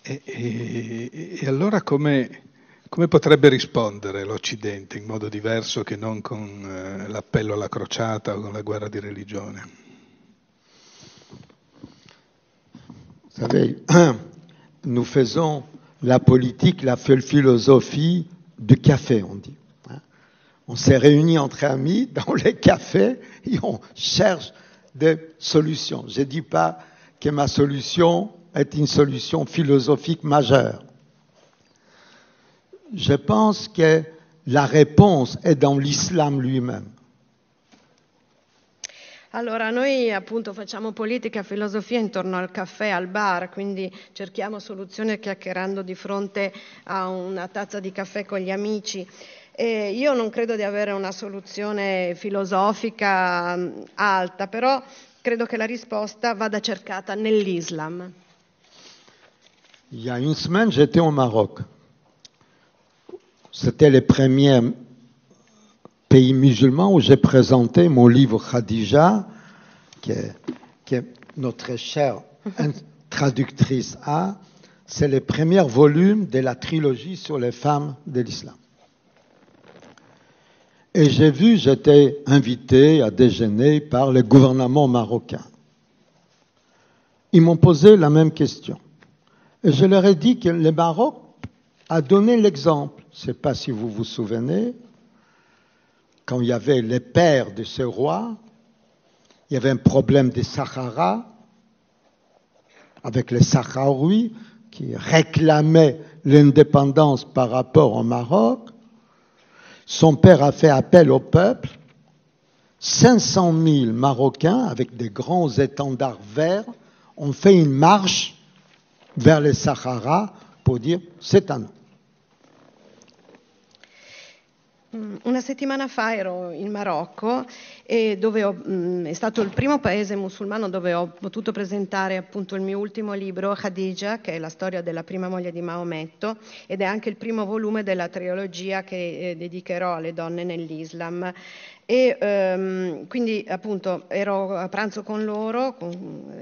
E, e, e allora come, come potrebbe rispondere l'Occidente in modo diverso che non con eh, l'appello alla crociata o con la guerra di religione? Savez, nous faisons la politique, la philosophie du café, on dit. On s'est réunis entre amis dans les cafés et on cherche des solutions. Je ne dis pas que ma solution est une solution philosophique majeure. Je pense que la réponse est dans l'islam lui-même. Allora, noi appunto facciamo politica, filosofia intorno al caffè, al bar, quindi cerchiamo soluzioni chiacchierando di fronte a una tazza di caffè con gli amici. Eh, io non credo di avere una soluzione filosofica mh, alta, però credo che la risposta vada cercata nell'Islam. Il y a une semaine, j'étais au Maroc. C'était le premier pays musulman où j'ai présenté mon livre Khadija, qui est, qui est notre chère traductrice A. C'est le premier volume de la trilogie sur les femmes de l'islam. Et j'ai vu, j'étais invité à déjeuner par le gouvernement marocain. Ils m'ont posé la même question. Et je leur ai dit que le Maroc a donné l'exemple. Je ne sais pas si vous vous souvenez, quand il y avait les pères de ce roi, il y avait un problème de Sahara, avec les Sahraouis qui réclamaient l'indépendance par rapport au Maroc. Son père a fait appel au peuple, cinq cent mille Marocains avec des grands étendards verts ont fait une marche vers le Sahara pour dire c'est un. Una settimana fa ero in Marocco, e dove ho, mh, è stato il primo paese musulmano dove ho potuto presentare appunto il mio ultimo libro, Khadija, che è la storia della prima moglie di Maometto, ed è anche il primo volume della trilogia che eh, dedicherò alle donne nell'Islam. E ehm, quindi appunto ero a pranzo con loro, con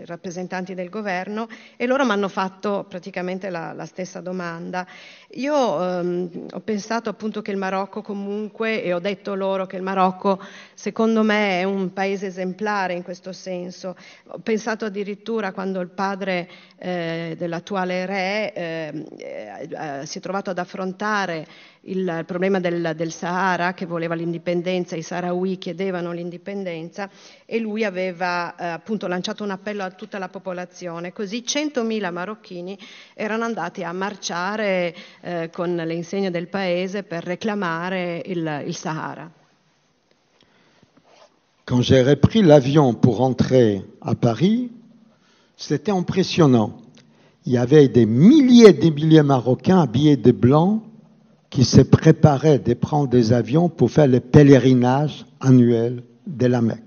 i rappresentanti del governo, e loro mi hanno fatto praticamente la, la stessa domanda. Io ehm, ho pensato appunto che il Marocco comunque, e ho detto loro che il Marocco secondo me è un paese esemplare in questo senso. Ho pensato addirittura quando il padre eh, dell'attuale re eh, eh, eh, si è trovato ad affrontare il, il problema del, del Sahara, che voleva l'indipendenza, i Sahara chiedevano l'indipendenza, e lui aveva eh, appunto lanciato un appello a tutta la popolazione, così centomila marocchini erano andati a marciare eh, con le insegne del paese per reclamare il, il Sahara. Quand j'ai repris l'avion pour rentrer à Paris, c'était impressionnant. Il y avait des milliers et des milliers de Marocains habillés de blanc qui se préparait de prendre des avions pour faire le pèlerinage annuel de la Mecca.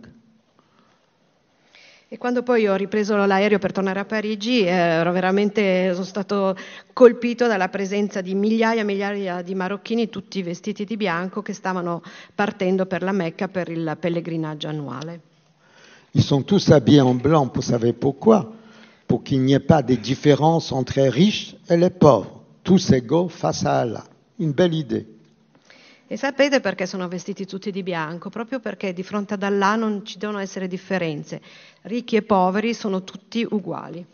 E quando poi ho ripreso l'aereo per tornare a Parigi, eh, ero veramente, sono stato colpito dalla presenza di migliaia e migliaia di marocchini, tutti vestiti di bianco, che stavano partendo per la Mecca per il pellegrinaggio annuale. Ils sont tous habillés en blanc, vous savez pourquoi? Pour qu'il n'y ait pas de différence entre les riches et les pauvres. Tous égaux face à Allah. Une belle idée. E sapete perché sono vestiti tutti di bianco? Proprio perché di fronte ad Allah non ci devono essere differenze. Ricchi e poveri sono tutti uguali.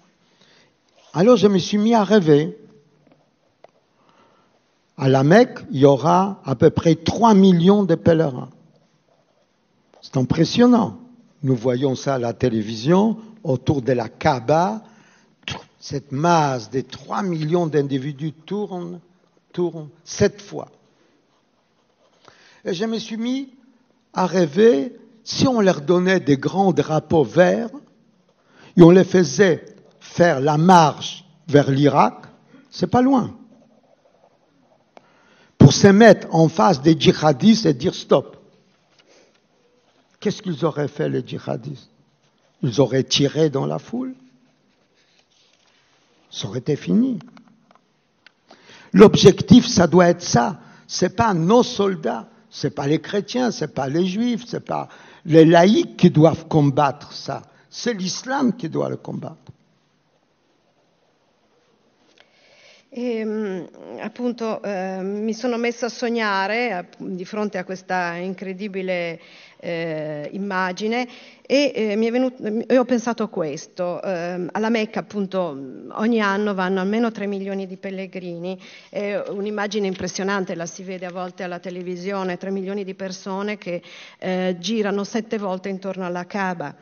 Alors je me suis mis à rêver. À la Mecque, il y aura à peu près trois millions de pèlerins. C'est impressionnant. Nous voyons ça à la télévision, autour de la Kaaba, cette masse de trois millions d'individus tourne tourne sept fois. Et je me suis mis à rêver, si on leur donnait des grands drapeaux verts et on les faisait faire la marche vers l'Irak, c'est pas loin, pour se mettre en face des djihadistes et dire stop. Qu'est-ce qu'ils auraient fait les djihadistes? Ils auraient tiré dans la foule. Ça aurait été fini. L'objectif, ça doit être ça. C'est pas nos soldats, c'est pas les chrétiens, c'est pas les juifs, c'est pas les laïcs qui doivent combattre ça. C'est l'islam qui doit le combattre. E appunto eh, mi sono messa a sognare di fronte a questa incredibile eh, immagine, e eh, mi è venuto, io ho pensato a questo. Eh, alla Mecca appunto ogni anno vanno almeno tre milioni di pellegrini, è un'immagine impressionante, la si vede a volte alla televisione, tre milioni di persone che eh, girano sette volte intorno alla Kaaba.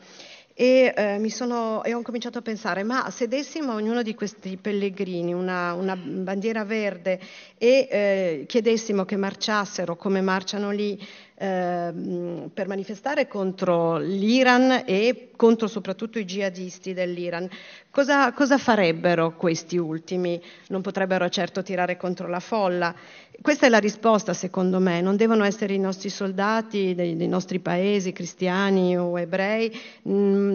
E, eh, mi sono, e ho cominciato a pensare, ma se dessimo a ognuno di questi pellegrini una, una bandiera verde e eh, chiedessimo che marciassero come marciano lì ehm, per manifestare contro l'Iran e contro soprattutto i jihadisti dell'Iran. Cosa, cosa farebbero questi ultimi? Non potrebbero certo tirare contro la folla. Questa è la risposta, secondo me. Non devono essere i nostri soldati dei, dei nostri paesi, cristiani o ebrei, mh,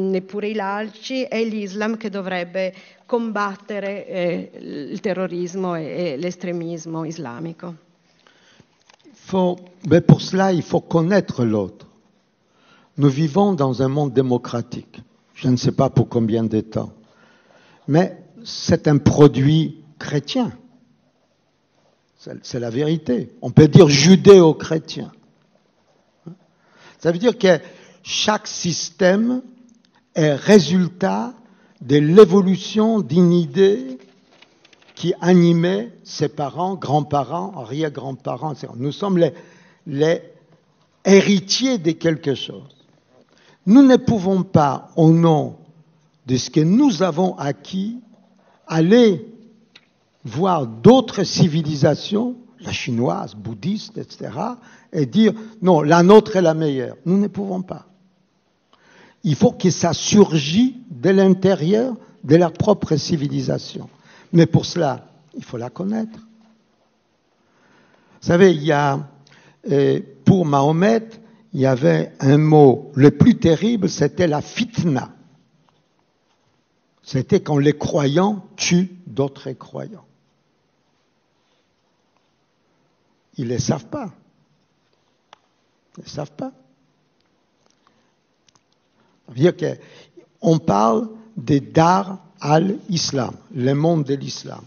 neppure i laici, è l'Islam che dovrebbe combattere eh, il terrorismo e, et l'estrémisme islamique. Mais pour cela, il faut connaître l'autre. Nous vivons dans un monde démocratique, je ne sais pas pour combien de temps, mais c'est un produit chrétien, c'est la vérité. On peut dire judéo-chrétien. Ça veut dire que chaque système est résultat de l'évolution d'une idée qui animait ses parents, grands-parents, arrière-grands-parents. Nous sommes les, les héritiers de quelque chose. Nous ne pouvons pas, au nom de ce que nous avons acquis, aller voir d'autres civilisations, la chinoise, bouddhiste, et cetera, et dire « non, la nôtre est la meilleure ». Nous ne pouvons pas. Il faut que ça surgisse de l'intérieur de la propre civilisation. Mais pour cela, il faut la connaître. Vous savez, il y a, pour Mahomet, il y avait un mot, le plus terrible, c'était la fitna. C'était quand les croyants tuent d'autres croyants. Ils ne le savent pas. Ils ne le savent pas. Ça veut dire qu'on parle des dar al-Islam, le monde de l'Islam.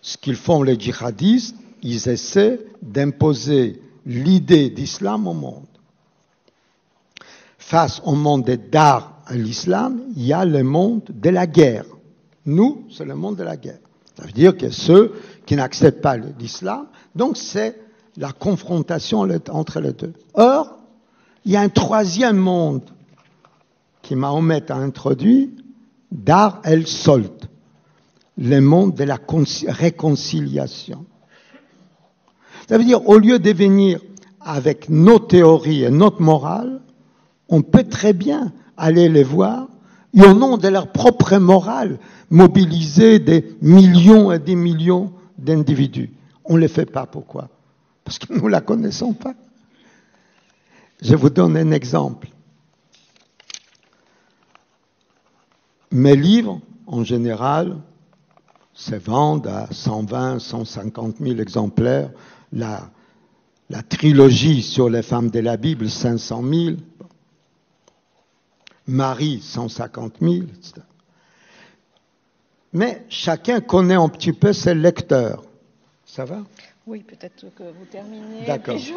Ce qu'ils font les djihadistes, ils essaient d'imposer l'idée d'Islam au monde. Face au monde des dar al-Islam, il y a le monde de la guerre. Nous, c'est le monde de la guerre. Ça veut dire que ceux qui n'acceptent pas l'Islam, donc c'est la confrontation entre les deux. Or, il y a un troisième monde qui Mahomet a introduit, Dar el-Solt, le monde de la réconciliation. Ça veut dire, au lieu de venir avec nos théories et notre morale, on peut très bien aller les voir et au nom de leur propre morale, mobiliser des millions et des millions d'individus. On ne le fait pas, pourquoi? Parce que nous ne la connaissons pas. Je vous donne un exemple. Mes livres, en général, se vendent à cent vingt, cent cinquante mille exemplaires. La, la trilogie sur les femmes de la Bible, cinq cent mille. Marie, cent cinquante mille, et cetera. Mais chacun connaît un petit peu ses lecteurs. Ça va? Oui, peut-être que vous terminez. D'accord. Je...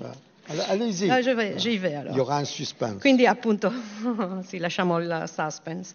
Voilà. Allora, allez-y. Ah, j'y vais allora. Il y aura un suspense. Quindi appunto, sì, lasciamo il suspense.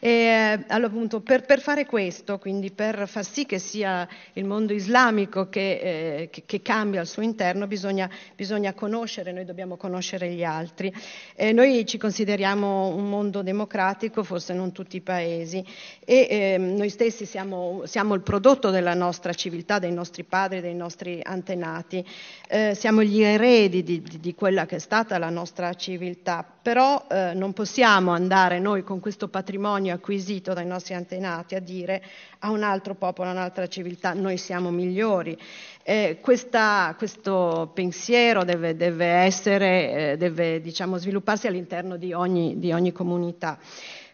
E, allora, appunto, per, per fare questo, quindi per far sì che sia il mondo islamico che, eh, che, che cambia al suo interno, bisogna, bisogna conoscere, noi dobbiamo conoscere gli altri. E noi ci consideriamo un mondo democratico, forse non tutti i paesi, e eh, noi stessi siamo, siamo il prodotto della nostra civiltà, dei nostri padri, dei nostri antenati, eh, siamo gli eredi di Di, di quella che è stata la nostra civiltà, però eh, non possiamo andare noi con questo patrimonio acquisito dai nostri antenati a dire a un altro popolo, a un'altra civiltà, noi siamo migliori. Eh, questa, questo pensiero deve, deve essere, eh, deve diciamo, svilupparsi all'interno di ogni, di ogni comunità.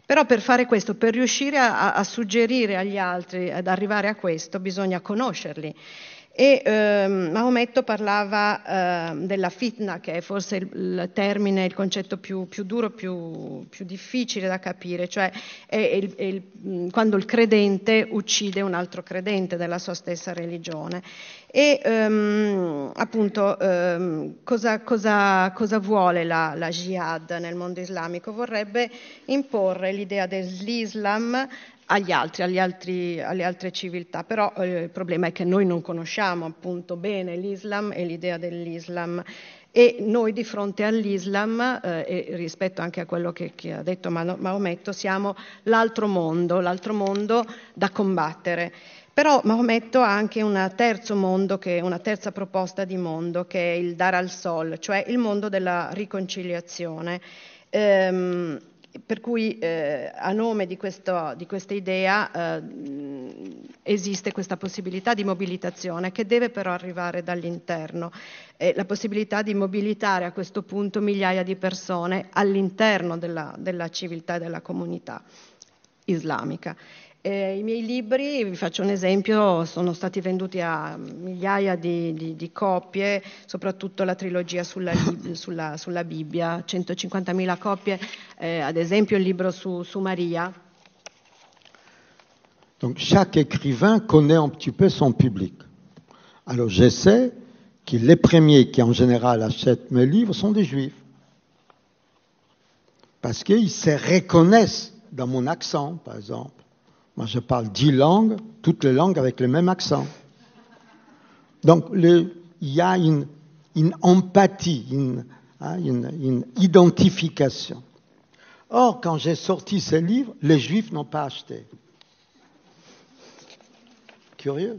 Però per fare questo, per riuscire a, a suggerire agli altri, ad arrivare a questo, bisogna conoscerli. E ehm, Maometto parlava eh, della fitna, che è forse il, il termine, il concetto più, più duro, più, più difficile da capire, cioè è il, è il, quando il credente uccide un altro credente della sua stessa religione. E ehm, appunto ehm, cosa, cosa, cosa vuole la, la jihad nel mondo islamico? Vorrebbe imporre l'idea dell'Islam agli altri, agli altri, alle altre civiltà, però eh, il problema è che noi non conosciamo appunto bene l'Islam e l'idea dell'Islam, e noi di fronte all'Islam eh, e rispetto anche a quello che, che ha detto Maometto, siamo l'altro mondo, l'altro mondo da combattere. Però Maometto ha anche una, terzo mondo che, una terza proposta di mondo, che è il dar al sol, cioè il mondo della riconciliazione. Ehm, per cui eh, a nome di, questo, di questa idea eh, esiste questa possibilità di mobilitazione che deve però arrivare dall'interno, eh, la possibilità di mobilitare a questo punto migliaia di persone all'interno della, della civiltà e della comunità islamica. Eh, I miei libri, vi faccio un esempio, sono stati venduti a migliaia di, di, di copie, soprattutto la trilogia sulla, sulla, sulla Bibbia, centocinquantamila copie, eh, ad esempio il libro su, su Maria. Donc chaque écrivain connaît un petit peu son public. Alors je sais que les premiers qui en général achètent mes livres sont des juifs, parce qu'ils se reconnaissent dans mon accent, par exemple. Moi, je parle dix langues, toutes les langues avec le même accent. Donc, il y a une, une empathie, une, hein, une, une identification. Or, quand j'ai sorti ce livre, les Juifs n'ont pas acheté. Curieux.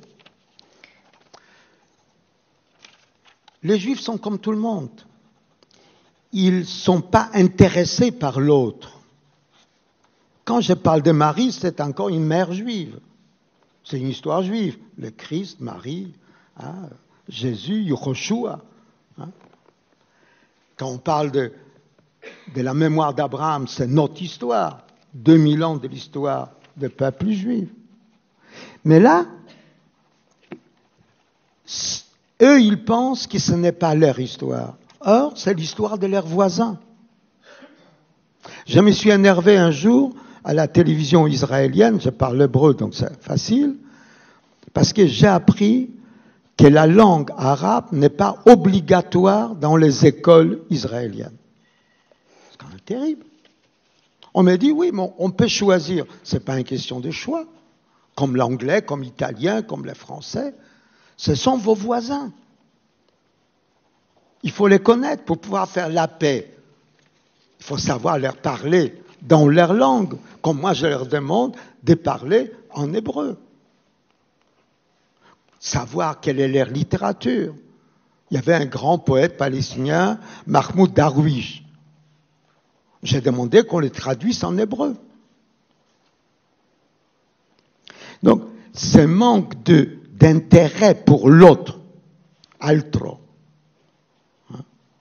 Les Juifs sont comme tout le monde. Ils ne sont pas intéressés par l'autre. Quand je parle de Marie, c'est encore une mère juive. C'est une histoire juive. Le Christ, Marie, hein, Jésus, Yehoshua. Hein. Quand on parle de, de la mémoire d'Abraham, c'est notre histoire. deux mille ans de l'histoire du peuple juif. Mais là, eux, ils pensent que ce n'est pas leur histoire. Or, c'est l'histoire de leurs voisins. Je me suis énervé un jour... à la télévision israélienne, je parle hébreu, donc c'est facile, parce que j'ai appris que la langue arabe n'est pas obligatoire dans les écoles israéliennes. C'est quand même terrible. On me dit, oui, mais on peut choisir. Ce n'est pas une question de choix, comme l'anglais, comme l'italien, comme le français. Ce sont vos voisins. Il faut les connaître pour pouvoir faire la paix. Il faut savoir leur parler dans leur langue, comme moi je leur demande de parler en hébreu. Savoir quelle est leur littérature. Il y avait un grand poète palestinien, Mahmoud Darwish. J'ai demandé qu'on le traduise en hébreu. Donc, ce manque de, d'intérêt pour l'autre, altro,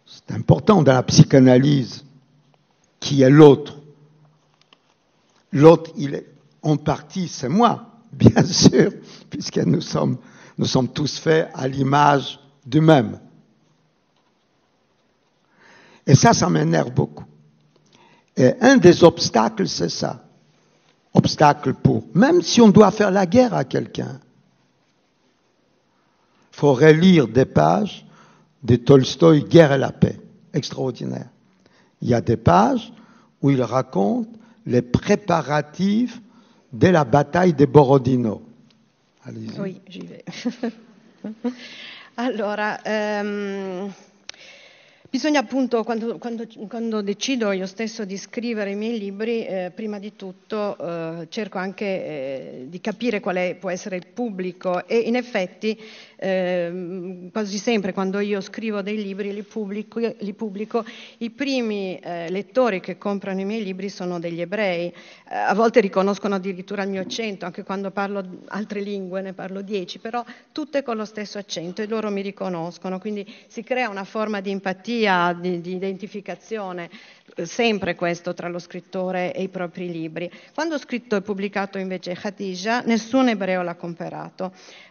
c'est important dans la psychanalyse, qui est l'autre. L'autre, il est en partie, c'est moi, bien sûr, puisque nous sommes, nous sommes tous faits à l'image du même. Et ça, ça m'énerve beaucoup. Et un des obstacles, c'est ça. Obstacle pour, même si on doit faire la guerre à quelqu'un, il faut relire des pages de Tolstoï, Guerre et la paix, extraordinaire. Il y a des pages où il raconte les préparatifs de la bataille de Borodino. Allez-y. Oui, j'y vais. Allora, ehm, bisogna appunto, quando, quando, quando decido io stesso di scrivere i miei libri, eh, prima di tutto eh, cerco anche eh, di capire qual è, può essere il pubblico, e in effetti Eh, quasi sempre quando io scrivo dei libri li pubblico, li pubblico i primi eh, lettori che comprano i miei libri sono degli ebrei, eh, a volte riconoscono addirittura il mio accento, anche quando parlo altre lingue, ne parlo dieci, però tutte con lo stesso accento e loro mi riconoscono, quindi si crea una forma di empatia, di, di identificazione, sempre questo tra lo scrittore e i propri libri. Quando ho scritto e pubblicato invece Khadija, nessun ebreo l'ha comprato.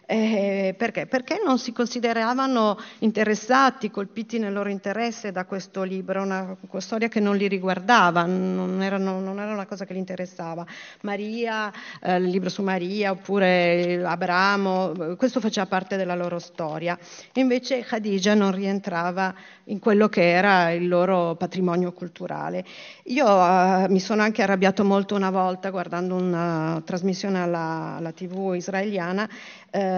Eh, perché? Perché non si consideravano interessati, colpiti nel loro interesse da questo libro, una storia che non li riguardava, non, erano, non era una cosa che li interessava. Maria, eh, il libro su Maria, oppure Abramo, questo faceva parte della loro storia. Invece Khadija non rientrava in quello che era il loro patrimonio culturale. Io eh, mi sono anche arrabbiato molto una volta guardando una trasmissione alla, alla tivù israeliana, eh,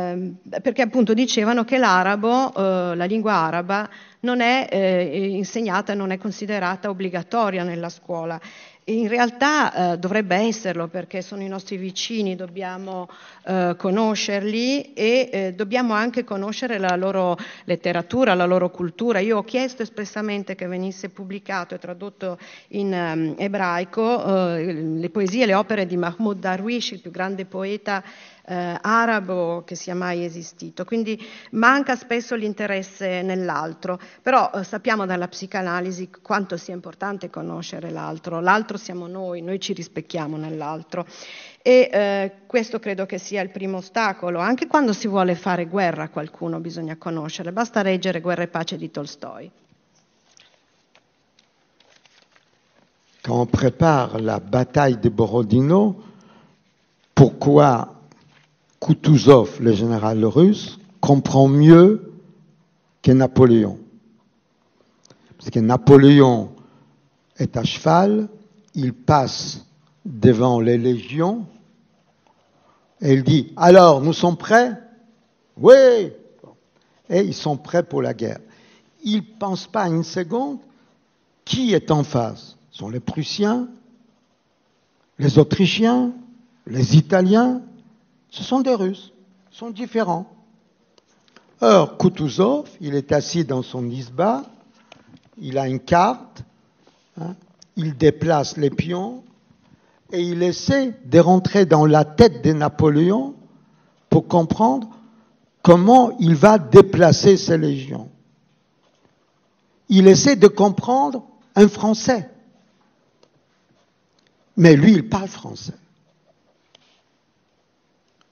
perché appunto dicevano che l'arabo, eh, la lingua araba non è eh, insegnata, non è considerata obbligatoria nella scuola. In realtà eh, dovrebbe esserlo, perché sono i nostri vicini, dobbiamo eh, conoscerli e eh, dobbiamo anche conoscere la loro letteratura, la loro cultura. Io ho chiesto espressamente che venisse pubblicato e tradotto in um, ebraico eh, le poesie e le opere di Mahmoud Darwish, il più grande poeta Eh, arabo che sia mai esistito, quindi manca spesso l'interesse nell'altro, però eh, sappiamo dalla psicanalisi quanto sia importante conoscere l'altro, l'altro siamo noi, noi ci rispecchiamo nell'altro e eh, questo credo che sia il primo ostacolo, anche quando si vuole fare guerra a qualcuno bisogna conoscere, basta leggere Guerra e Pace di Tolstoi. Quand on prépare la bataille de Borodino, pourquoi Kutuzov, le général russe, comprend mieux que Napoléon. Parce que Napoléon est à cheval, il passe devant les légions et il dit « Alors, nous sommes prêts ?»« Oui !» Et ils sont prêts pour la guerre. Ils ne pensent pas une seconde qui est en face. Ce sont les Prussiens, les Autrichiens, les Italiens. Ce sont des Russes, ils sont différents. Or, Kutuzov, il est assis dans son isba, il a une carte, hein, il déplace les pions et il essaie de rentrer dans la tête de Napoléon pour comprendre comment il va déplacer ses légions. Il essaie de comprendre un Français, mais lui, il parle français.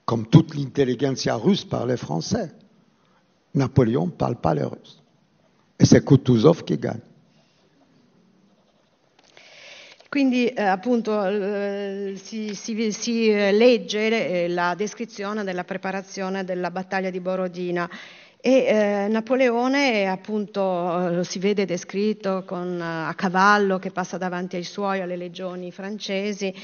Comme toute l'intelligentsia russe parlait français. Napoléon ne parle pas le russe. Et c'est Kutuzov qui gagne. Quindi eh, appunto eh, si, si, si legge eh, la descrizione della preparazione della battaglia di Borodino. E eh, Napoleone appunto lo si vede descritto con, a cavallo che passa davanti ai suoi, alle legioni francesi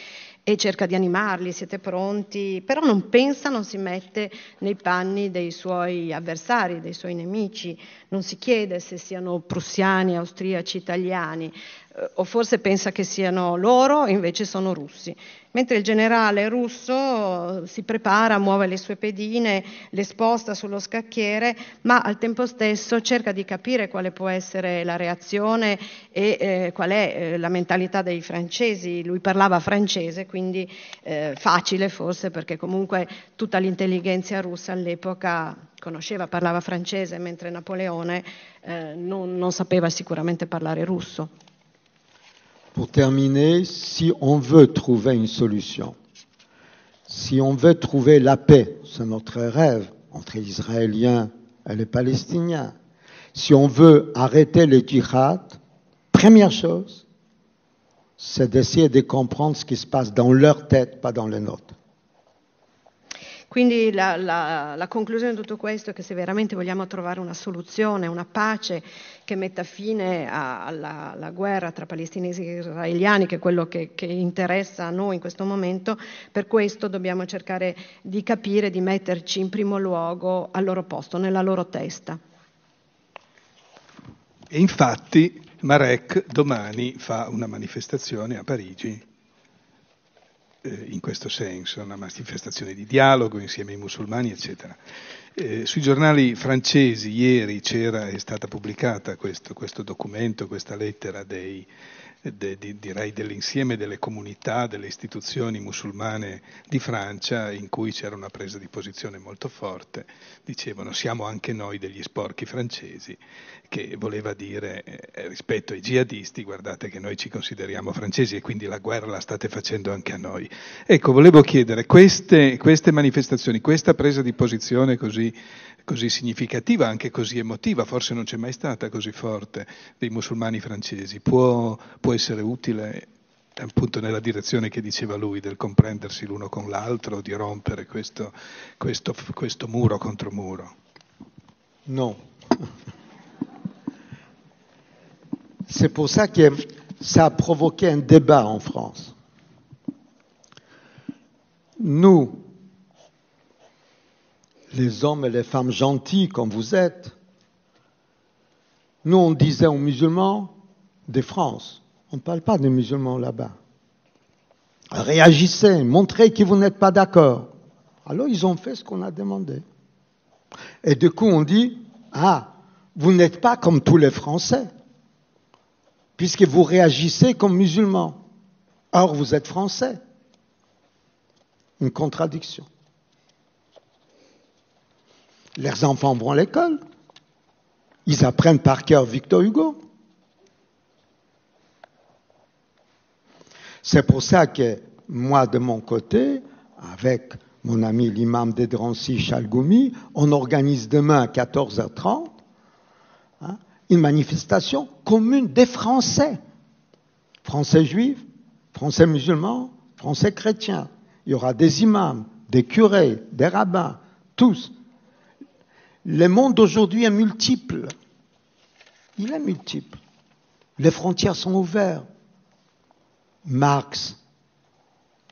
e cerca di animarli, siete pronti, però non pensa, non si mette nei panni dei suoi avversari, dei suoi nemici, non si chiede se siano prussiani, austriaci, italiani, eh, o forse pensa che siano loro, invece sono russi. Mentre il generale russo si prepara, muove le sue pedine, le sposta sullo scacchiere, ma al tempo stesso cerca di capire quale può essere la reazione e eh, qual è eh, la mentalità dei francesi. Lui parlava francese, quindi eh, facile forse, perché comunque tutta l'intelligenza russa all'epoca conosceva, parlava francese, mentre Napoleone eh, non, non sapeva sicuramente parlare russo. Pour terminer, si on veut trouver une solution, si on veut trouver la paix, c'est notre rêve, entre les Israéliens et les Palestiniens, si on veut arrêter le djihad, première chose, c'est d'essayer de comprendre ce qui se passe dans leur tête, pas dans les nôtres. Quindi la, la, la conclusione di tutto questo è che se veramente vogliamo trovare una soluzione, una pace che metta fine a, alla, alla guerra tra palestinesi e israeliani, che è quello che, che interessa a noi in questo momento, per questo dobbiamo cercare di capire, di metterci in primo luogo al loro posto, nella loro testa. E infatti Marek domani fa una manifestazione a Parigi in questo senso, una manifestazione di dialogo insieme ai musulmani, eccetera. Eh, sui giornali francesi ieri c'era, è stata pubblicata questo, questo documento, questa lettera dei, de, di, direi dell'insieme delle comunità, delle istituzioni musulmane di Francia, in cui c'era una presa di posizione molto forte. Dicevano, siamo anche noi degli sporchi francesi, che voleva dire, eh, rispetto ai jihadisti, guardate che noi ci consideriamo francesi e quindi la guerra la state facendo anche a noi. Ecco, volevo chiedere, queste, queste manifestazioni, questa presa di posizione così, così significativa, anche così emotiva, forse non c'è mai stata così forte, dei musulmani francesi, può, può essere utile appunto nella direzione che diceva lui, del comprendersi l'uno con l'altro, di rompere questo, questo, questo muro contro muro? No. C'est pour ça que ça a provoqué un débat en France. Nous, les hommes et les femmes gentils comme vous êtes, Nous, on disait aux musulmans de France, on ne parle pas des musulmans là-bas. Réagissez, montrez que vous n'êtes pas d'accord. Alors, ils ont fait ce qu'on a demandé. Et du coup, on dit, ah, vous n'êtes pas comme tous les Français, puisque vous réagissez comme musulmans. Or, vous êtes Français. Une contradiction. Les enfants vont à l'école. Ils apprennent par cœur Victor Hugo. C'est pour ça que moi, de mon côté, avec mon ami l'imam d'Edrancy Chalgoumi, on organise demain à quatorze heures trente hein, une manifestation commune des Français. Français juifs, Français musulmans, Français chrétiens. Il y aura des imams, des curés, des rabbins, tous. Le monde d'aujourd'hui est multiple. Il est multiple. Les frontières sont ouvertes. Marx,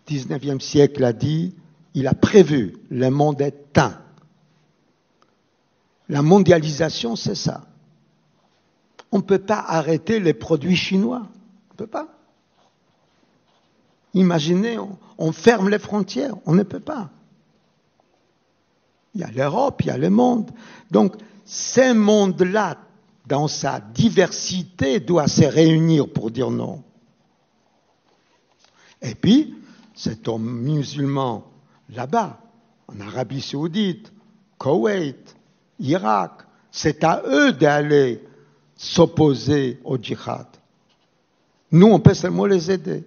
dix-neuvième siècle, a dit, il a prévu, le monde est un. La mondialisation, c'est ça. On ne peut pas arrêter les produits chinois. On ne peut pas. Imaginez, on, on ferme les frontières. On ne peut pas. Il y a l'Europe, il y a le monde. Donc, ce monde-là, dans sa diversité, doit se réunir pour dire non. Et puis, c'est aux musulmans là-bas, en Arabie Saoudite, Koweït, Irak, c'est à eux d'aller s'opposer au djihad. Nous, on peut seulement les aider.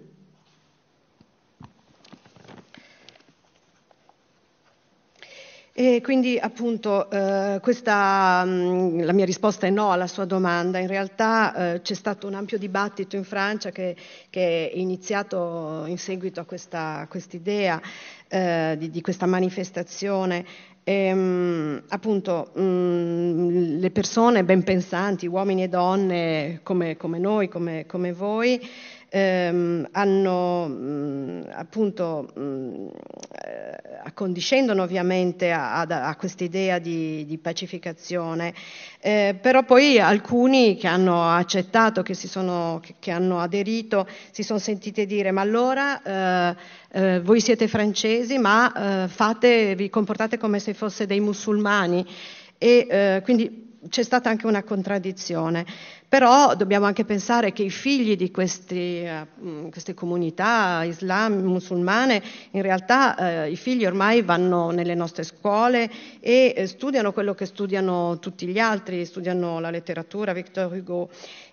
E quindi appunto eh, questa mh, la mia risposta è no alla sua domanda. In realtà eh, c'è stato un ampio dibattito in Francia che, che è iniziato in seguito a questa quest'idea eh, di, di questa manifestazione. E, mh, appunto mh, le persone ben pensanti, uomini e donne come, come noi, come, come voi, Ehm, hanno mh, appunto mh, eh, accondiscendono ovviamente a, a, a quest'idea di, di pacificazione, eh, però poi alcuni che hanno accettato, che, si sono, che, che hanno aderito, si sono sentite dire ma allora eh, eh, voi siete francesi ma eh, fate, vi comportate come se fosse dei musulmani, e eh, quindi c'è stata anche una contraddizione. Però dobbiamo anche pensare che i figli di questi, uh, queste comunità islam, musulmane, in realtà uh, i figli ormai vanno nelle nostre scuole e uh, studiano quello che studiano tutti gli altri, studiano la letteratura, Victor Hugo.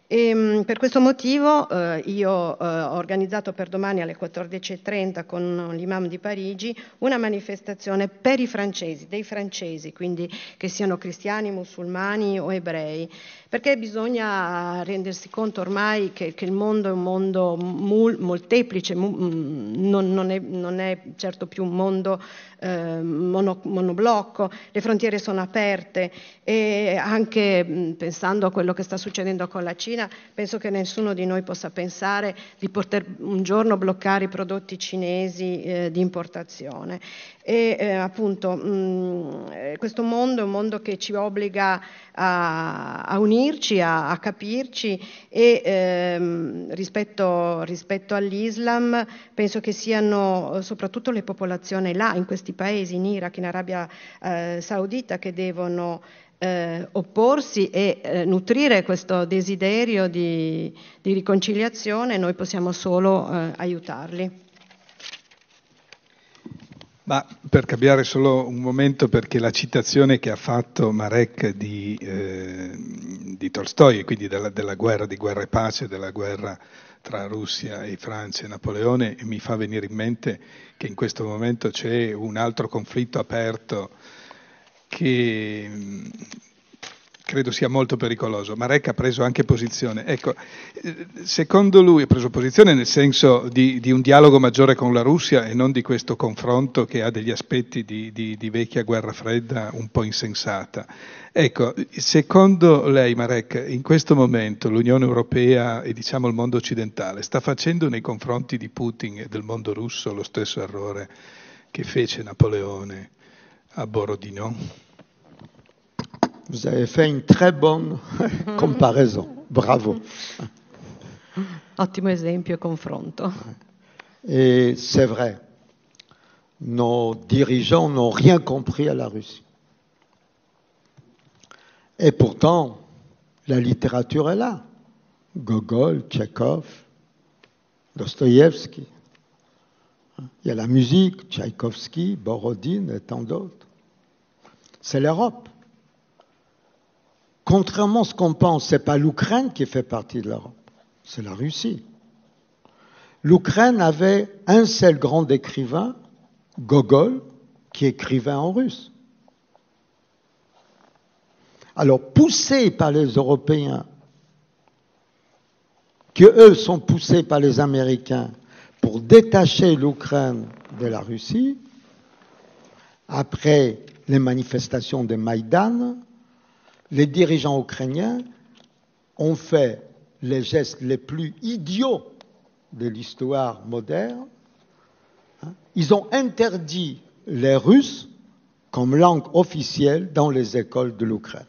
E, mh, per questo motivo eh, io eh, ho organizzato per domani alle quattordici e trenta con l'imam di Parigi una manifestazione per i francesi, dei francesi, quindi che siano cristiani, musulmani o ebrei, perché bisogna rendersi conto ormai che, che il mondo è un mondo mul- molteplice, mu- non, non, è, non è certo più un mondo eh, mono- monoblocco, le frontiere sono aperte, e anche mh, pensando a quello che sta succedendo con la Cina, penso che nessuno di noi possa pensare di poter un giorno bloccare i prodotti cinesi eh, di importazione. E eh, appunto mh, questo mondo è un mondo che ci obbliga a, a unirci, a, a capirci, e ehm, rispetto, rispetto all'Islam penso che siano soprattutto le popolazioni là, in questi paesi, in Iraq, in Arabia eh, Saudita, che devono Eh, opporsi e eh, nutrire questo desiderio di, di riconciliazione. Noi possiamo solo eh, aiutarli. Ma per cambiare solo un momento, perché la citazione che ha fatto Marek di, eh, di Tolstoi, e quindi della, della guerra, di guerra e pace, della guerra tra Russia e Francia e Napoleone, mi fa venire in mente che in questo momento c'è un altro conflitto aperto che credo sia molto pericoloso. Marek ha preso anche posizione. Ecco, secondo lui ha preso posizione nel senso di, di un dialogo maggiore con la Russia e non di questo confronto che ha degli aspetti di, di, di vecchia guerra fredda un po' insensata. Ecco, secondo lei, Marek, in questo momento l'Unione Europea e diciamo il mondo occidentale sta facendo nei confronti di Putin e del mondo russo lo stesso errore che fece Napoleone a Borodino? Vous avez fait une très bonne comparaison. Bravo. Ottimo esempio e confronto. Et c'est vrai, nos dirigeants n'ont rien compris à la Russie. Et pourtant, la littérature est là. Gogol, Tchekhov, Dostoevsky. Il y a la musique, Tchaïkovski, Borodine et tant d'autres. C'est l'Europe. Contrairement à ce qu'on pense, ce n'est pas l'Ukraine qui fait partie de l'Europe, c'est la Russie. L'Ukraine avait un seul grand écrivain, Gogol, qui écrivait en russe. Alors, poussés par les Européens, que eux sont poussés par les Américains pour détacher l'Ukraine de la Russie, après les manifestations de Maïdan, les dirigeants ukrainiens ont fait les gestes les plus idiots de l'histoire moderne. Ils ont interdit les Russes comme langue officielle dans les écoles de l'Ukraine.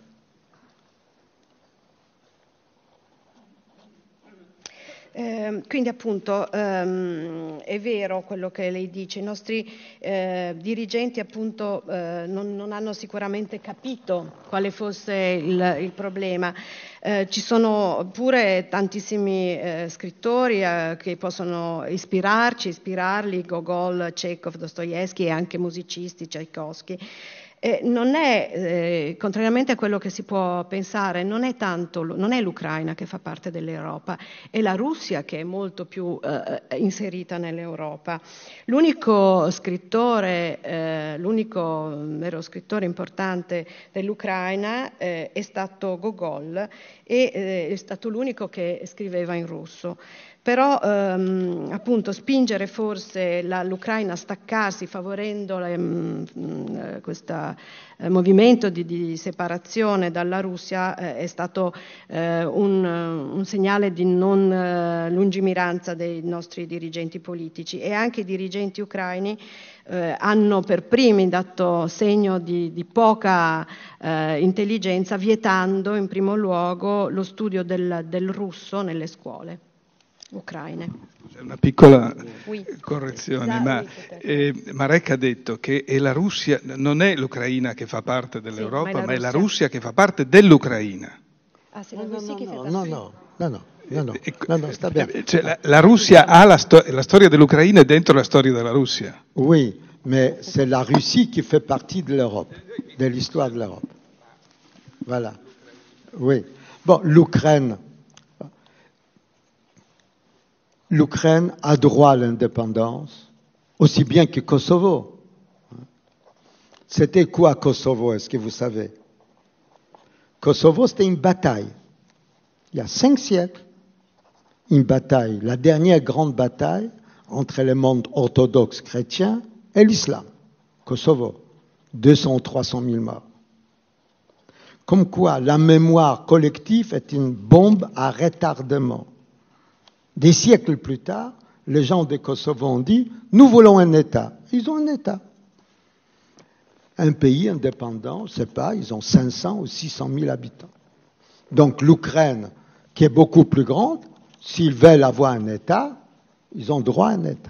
Eh, quindi appunto ehm, è vero quello che lei dice, i nostri eh, dirigenti appunto eh, non, non hanno sicuramente capito quale fosse il, il problema. Eh, ci sono pure tantissimi eh, scrittori eh, che possono ispirarci, ispirarli, Gogol, Tchekov, Dostoevsky e anche musicisti, Tchaikovsky. Eh, non è, eh, contrariamente a quello che si può pensare, non è tanto, non è l'Ucraina che fa parte dell'Europa, è la Russia che è molto più eh, inserita nell'Europa. L'unico scrittore, eh, l'unico vero scrittore importante dell'Ucraina eh, è stato Gogol e eh, è stato l'unico che scriveva in russo. Però ehm, appunto spingere forse la, l'Ucraina a staccarsi favorendo ehm, questo eh, movimento di, di separazione dalla Russia eh, è stato eh, un, un segnale di non eh, lungimiranza dei nostri dirigenti politici, e anche i dirigenti ucraini eh, hanno per primi dato segno di, di poca eh, intelligenza, vietando in primo luogo lo studio del, del russo nelle scuole ucraine. C'è una piccola oui. correzione, da, ma eh, Marek ha detto che è la Russia, non è l'Ucraina che fa parte dell'Europa, sì, ma, è ma è la Russia che fa parte dell'Ucraina. Ah, se no, no, no, no, no, no, no, no. No, no, no, no, sta bene. Cioè, la, la Russia ha la, sto- la storia dell'Ucraina è dentro la storia della Russia. Oui, mais c'est la Russie qui fait partie de l'Europe, de l'histoire de l'Europe. Voilà. Oui. Bon, l'Ukraine. L'Ukraine a droit à l'indépendance, aussi bien que Kosovo. C'était quoi Kosovo, est-ce que vous savez? Kosovo, c'était une bataille. Il y a cinq siècles, une bataille, la dernière grande bataille entre le monde orthodoxe chrétien et l'islam. Kosovo, deux cents à trois cent mille morts. Comme quoi, la mémoire collective est une bombe à retardement. Des siècles plus tard, les gens de Kosovo ont dit « Nous voulons un État ». Ils ont un État. Un pays indépendant, je ne sais pas, ils ont cinq cents ou six cent mille habitants. Donc l'Ukraine, qui est beaucoup plus grande, s'ils veulent avoir un État, ils ont droit à un État.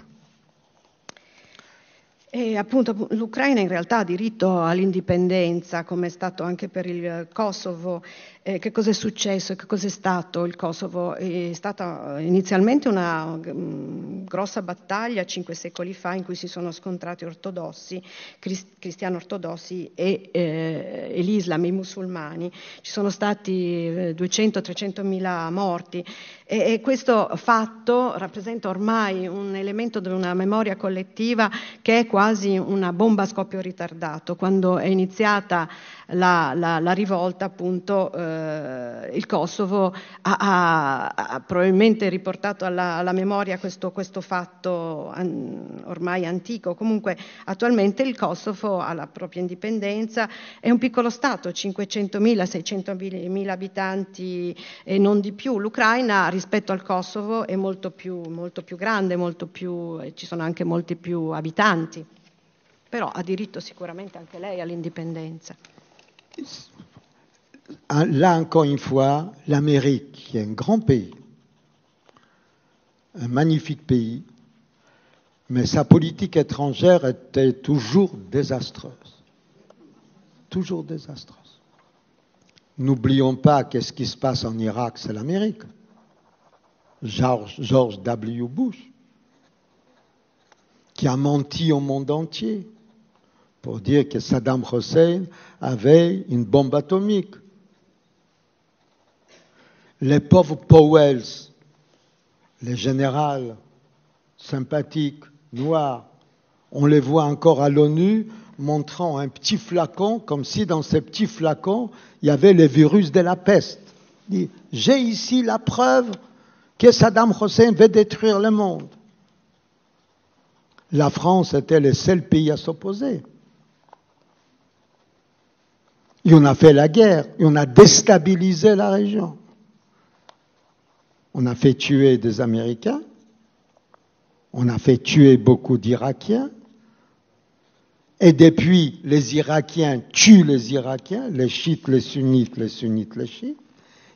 E appunto l'Ucraina in realtà ha diritto all'indipendenza, come è stato anche per il Kosovo. Eh, che cosa è successo? Che cosa è stato il Kosovo? È stata inizialmente una mh, grossa battaglia cinque secoli fa in cui si sono scontrati ortodossi, crist- cristiano ortodossi e, eh, e l'Islam, i musulmani. Ci sono stati eh, duecento a trecentomila morti e, e questo fatto rappresenta ormai un elemento di una memoria collettiva che è quasi quasi una bomba a scoppio ritardato. Quando è iniziata la, la, la rivolta, appunto, eh, il Kosovo ha, ha, ha probabilmente riportato alla, alla memoria questo, questo fatto an, ormai antico. Comunque, attualmente il Kosovo ha la propria indipendenza, è un piccolo stato, cinquecentomila seicentomila abitanti e non di più. L'Ucraina rispetto al Kosovo è molto più, molto più grande, molto più, ci sono anche molti più abitanti. Però ha diritto sicuramente anche lei all'indipendenza. là encore une fois, l'Amérique, qui est un grand pays, un magnifique pays, mais sa politique étrangère était toujours désastreuse. Toujours désastreuse. N'oublions pas qu'est-ce qui se passe en Irak, c'est l'Amérique. George, George W. Bush, qui a menti au monde entier pour dire que Saddam Hussein avait une bombe atomique. Les pauvres Powell, les généraux sympathiques, noirs, on les voit encore à l'ONU montrant un petit flacon, comme si dans ces petits flacons, il y avait le virus de la peste. Il dit, j'ai ici la preuve que Saddam Hussein veut détruire le monde. La France était le seul pays à s'opposer. Et on a fait la guerre, et on a déstabilisé la région. On a fait tuer des Américains, on a fait tuer beaucoup d'Irakiens, et depuis, les Irakiens tuent les Irakiens, les chiites, les sunnites, les sunnites, les chiites,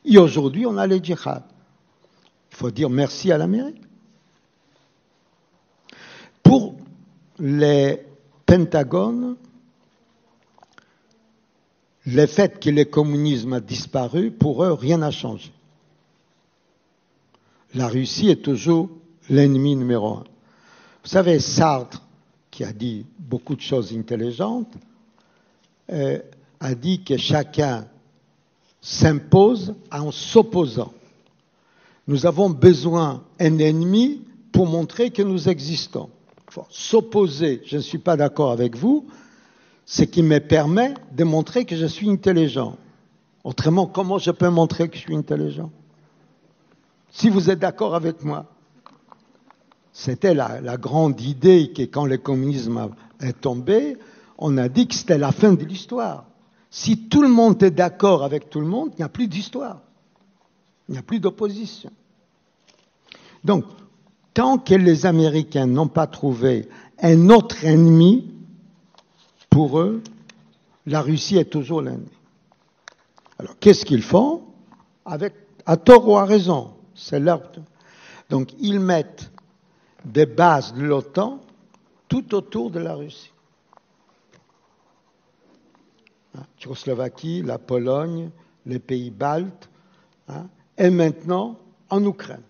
et aujourd'hui, on a les djihad. Il faut dire merci à l'Amérique. Pour les Pentagones, le fait que le communisme a disparu, pour eux, rien n'a changé. La Russie est toujours l'ennemi numéro un. Vous savez, Sartre, qui a dit beaucoup de choses intelligentes, euh, a dit que chacun s'impose en s'opposant. Nous avons besoin d'un ennemi pour montrer que nous existons. Il faut s'opposer, je ne suis pas d'accord avec vous, ce qui me permet de montrer que je suis intelligent. Autrement, comment je peux montrer que je suis intelligent ? Si vous êtes d'accord avec moi. C'était la, la grande idée que quand le communisme est tombé, on a dit que c'était la fin de l'histoire. Si tout le monde est d'accord avec tout le monde, il n'y a plus d'histoire. Il n'y a plus d'opposition. Donc, tant que les Américains n'ont pas trouvé un autre ennemi, pour eux, la Russie est toujours l'ennemi. Alors, qu'est-ce qu'ils font ? Avec à tort ou à raison, c'est leur... Donc, ils mettent des bases de l'OTAN tout autour de la Russie. Hein, Tchécoslovaquie, la Pologne, les pays baltes, hein, et maintenant en Ukraine.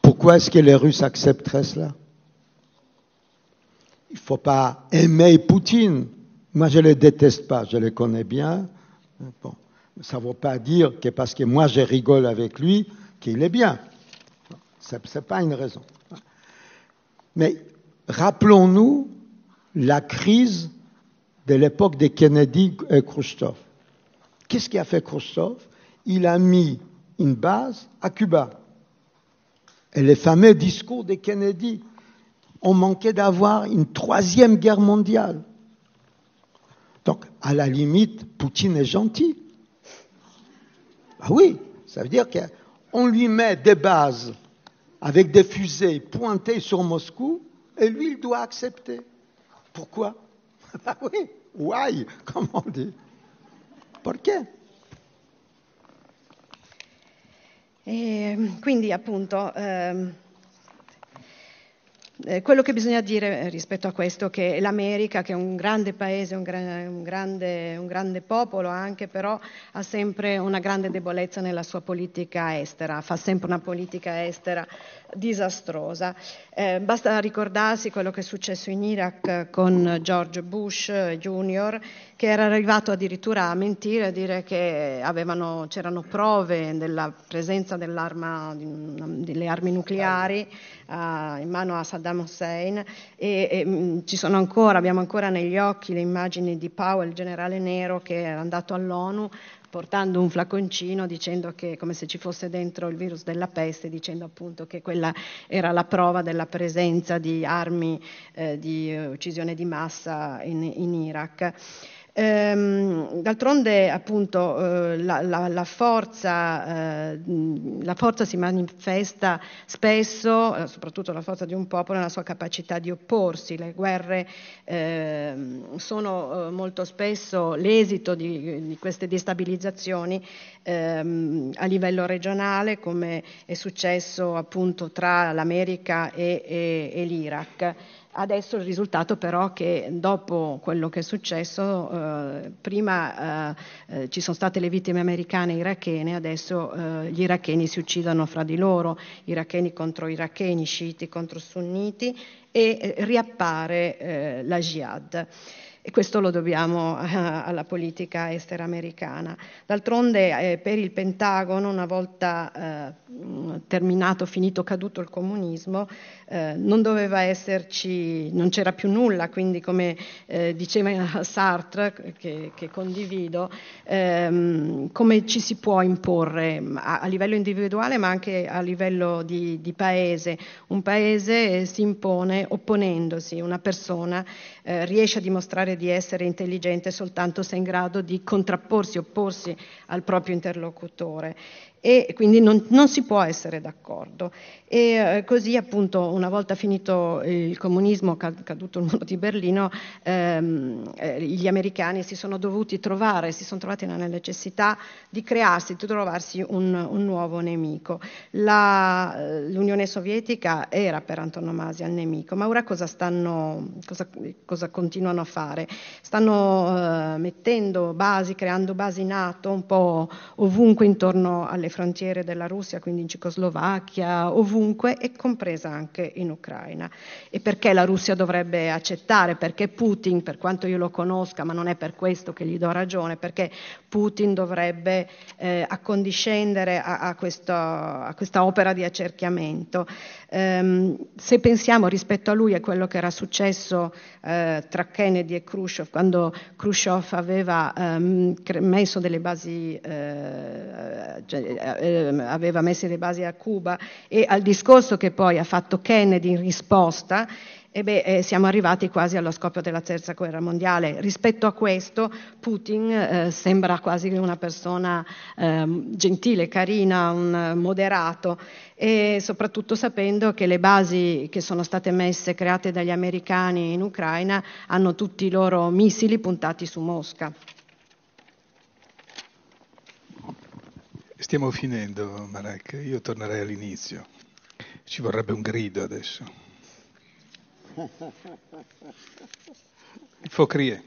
Pourquoi est-ce que les Russes accepteraient cela? Il ne faut pas aimer Poutine. Moi, je ne le déteste pas, je le connais bien. Bon, ça ne veut pas dire que parce que moi je rigole avec lui qu'il est bien. Ce n'est pas une raison. Mais rappelons-nous la crise de l'époque de Kennedy et Khrushchev. Qu'est-ce qu'a fait Khrushchev? Il a mis une base à Cuba. Et les fameux discours de Kennedy, on manquait d'avoir une troisième guerre mondiale. Donc, à la limite, Poutine est gentil. Ah oui, ça veut dire qu'on lui met des bases avec des fusées pointées sur Moscou et lui, il doit accepter. Pourquoi? Ah oui, why, comme on dit. Perché? E quindi, appunto... Um... Eh, quello che bisogna dire rispetto a questo è che l'America, che è un grande paese, un, gra- un, grande, un grande popolo anche, però ha sempre una grande debolezza nella sua politica estera, fa sempre una politica estera disastrosa. Eh, basta ricordarsi quello che è successo in Iraq con George Bush Junior, che era arrivato addirittura a mentire, a dire che avevano, c'erano prove della presenza dell'arma, delle armi nucleari a, in mano a Saddam Hussein, e, e mh, ci sono ancora, abbiamo ancora negli occhi le immagini di Powell, il generale nero, che era andato all'ONU portando un flaconcino, dicendo che, come se ci fosse dentro il virus della peste, dicendo appunto che quella era la prova della presenza di armi eh, di uccisione di massa in, in Iraq. Ehm, d'altronde appunto eh, la, la, la, forza, eh, la forza si manifesta spesso, eh, soprattutto la forza di un popolo, nella sua capacità di opporsi. Le guerre eh, sono eh, molto spesso l'esito di, di queste destabilizzazioni eh, a livello regionale, come è successo appunto tra l'America e, e, e l'Iraq. Adesso il risultato però è che dopo quello che è successo, eh, prima eh, ci sono state le vittime americane e irachene, adesso eh, gli iracheni si uccidono fra di loro, iracheni contro iracheni, sciiti contro sunniti, e eh, riappare eh, la jihad. E questo lo dobbiamo alla politica estera americana. D'altronde eh, per il Pentagono, una volta eh, terminato, finito, caduto il comunismo, eh, non doveva esserci, non c'era più nulla, quindi come eh, diceva Sartre, che, che condivido, ehm, come ci si può imporre a, a livello individuale ma anche a livello di, di paese. Un paese eh, si impone opponendosi, una persona eh, riesce a dimostrare di essere intelligente soltanto se è in grado di contrapporsi, opporsi al proprio interlocutore, e quindi non, non si può essere d'accordo. E così appunto, una volta finito il comunismo, caduto il muro di Berlino, ehm, gli americani si sono dovuti trovare, si sono trovati nella necessità di crearsi, di trovarsi un, un nuovo nemico. La, l'Unione Sovietica era per antonomasia il nemico, ma ora cosa stanno, cosa, cosa continuano a fare? Stanno eh, mettendo basi, creando basi NATO un po' ovunque intorno alle frontiere della Russia, quindi in Cecoslovacchia, ovunque, e compresa anche in Ucraina. E perché la Russia dovrebbe accettare? Perché Putin, per quanto io lo conosca, ma non è per questo che gli do ragione, perché Putin dovrebbe eh, accondiscendere a, a, questo, a questa opera di accerchiamento. Ehm, se pensiamo rispetto a lui a quello che era successo eh, tra Kennedy e Khrushchev, quando Khrushchev aveva ehm, messo delle basi eh, eh, aveva messo le basi a Cuba, e al discorso che poi ha fatto Kennedy in risposta, e beh, eh, siamo arrivati quasi allo scoppio della terza guerra mondiale. Rispetto a questo Putin eh, sembra quasi una persona eh, gentile, carina, un moderato, e soprattutto sapendo che le basi che sono state messe, create dagli americani in Ucraina, hanno tutti i loro missili puntati su Mosca. Stiamo finendo, Marek, io tornerei all'inizio, ci vorrebbe un grido adesso. Faut crier.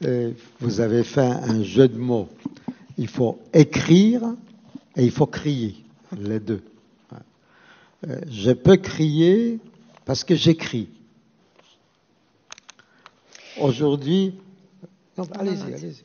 Euh, vous avez fait un jeu de mots. Il faut écrire et il faut crier, les deux. Euh, je peux crier parce que j'écris. Aujourd'hui... Non, allez-y, allez-y.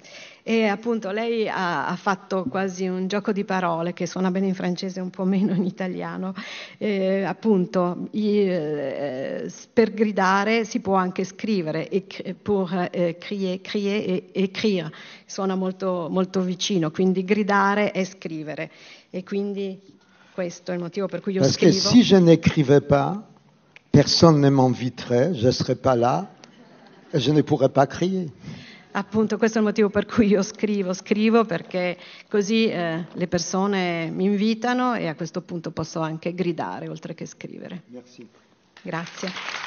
E appunto lei ha, ha fatto quasi un gioco di parole che suona bene in francese, un po' meno in italiano. Eh, appunto, i, eh, per gridare si può anche scrivere, e pour eh, crier, crier e écrire suona molto, molto vicino, quindi gridare è scrivere, e quindi questo è il motivo per cui io Parce scrivo. Perché se si je n'écrivais pas, personne ne m'inviterait, je ne serais pas là et je ne pourrais pas crier. Appunto, questo è il motivo per cui io scrivo, scrivo perché così eh, le persone mi invitano, e a questo punto posso anche gridare oltre che scrivere. Merci. Grazie.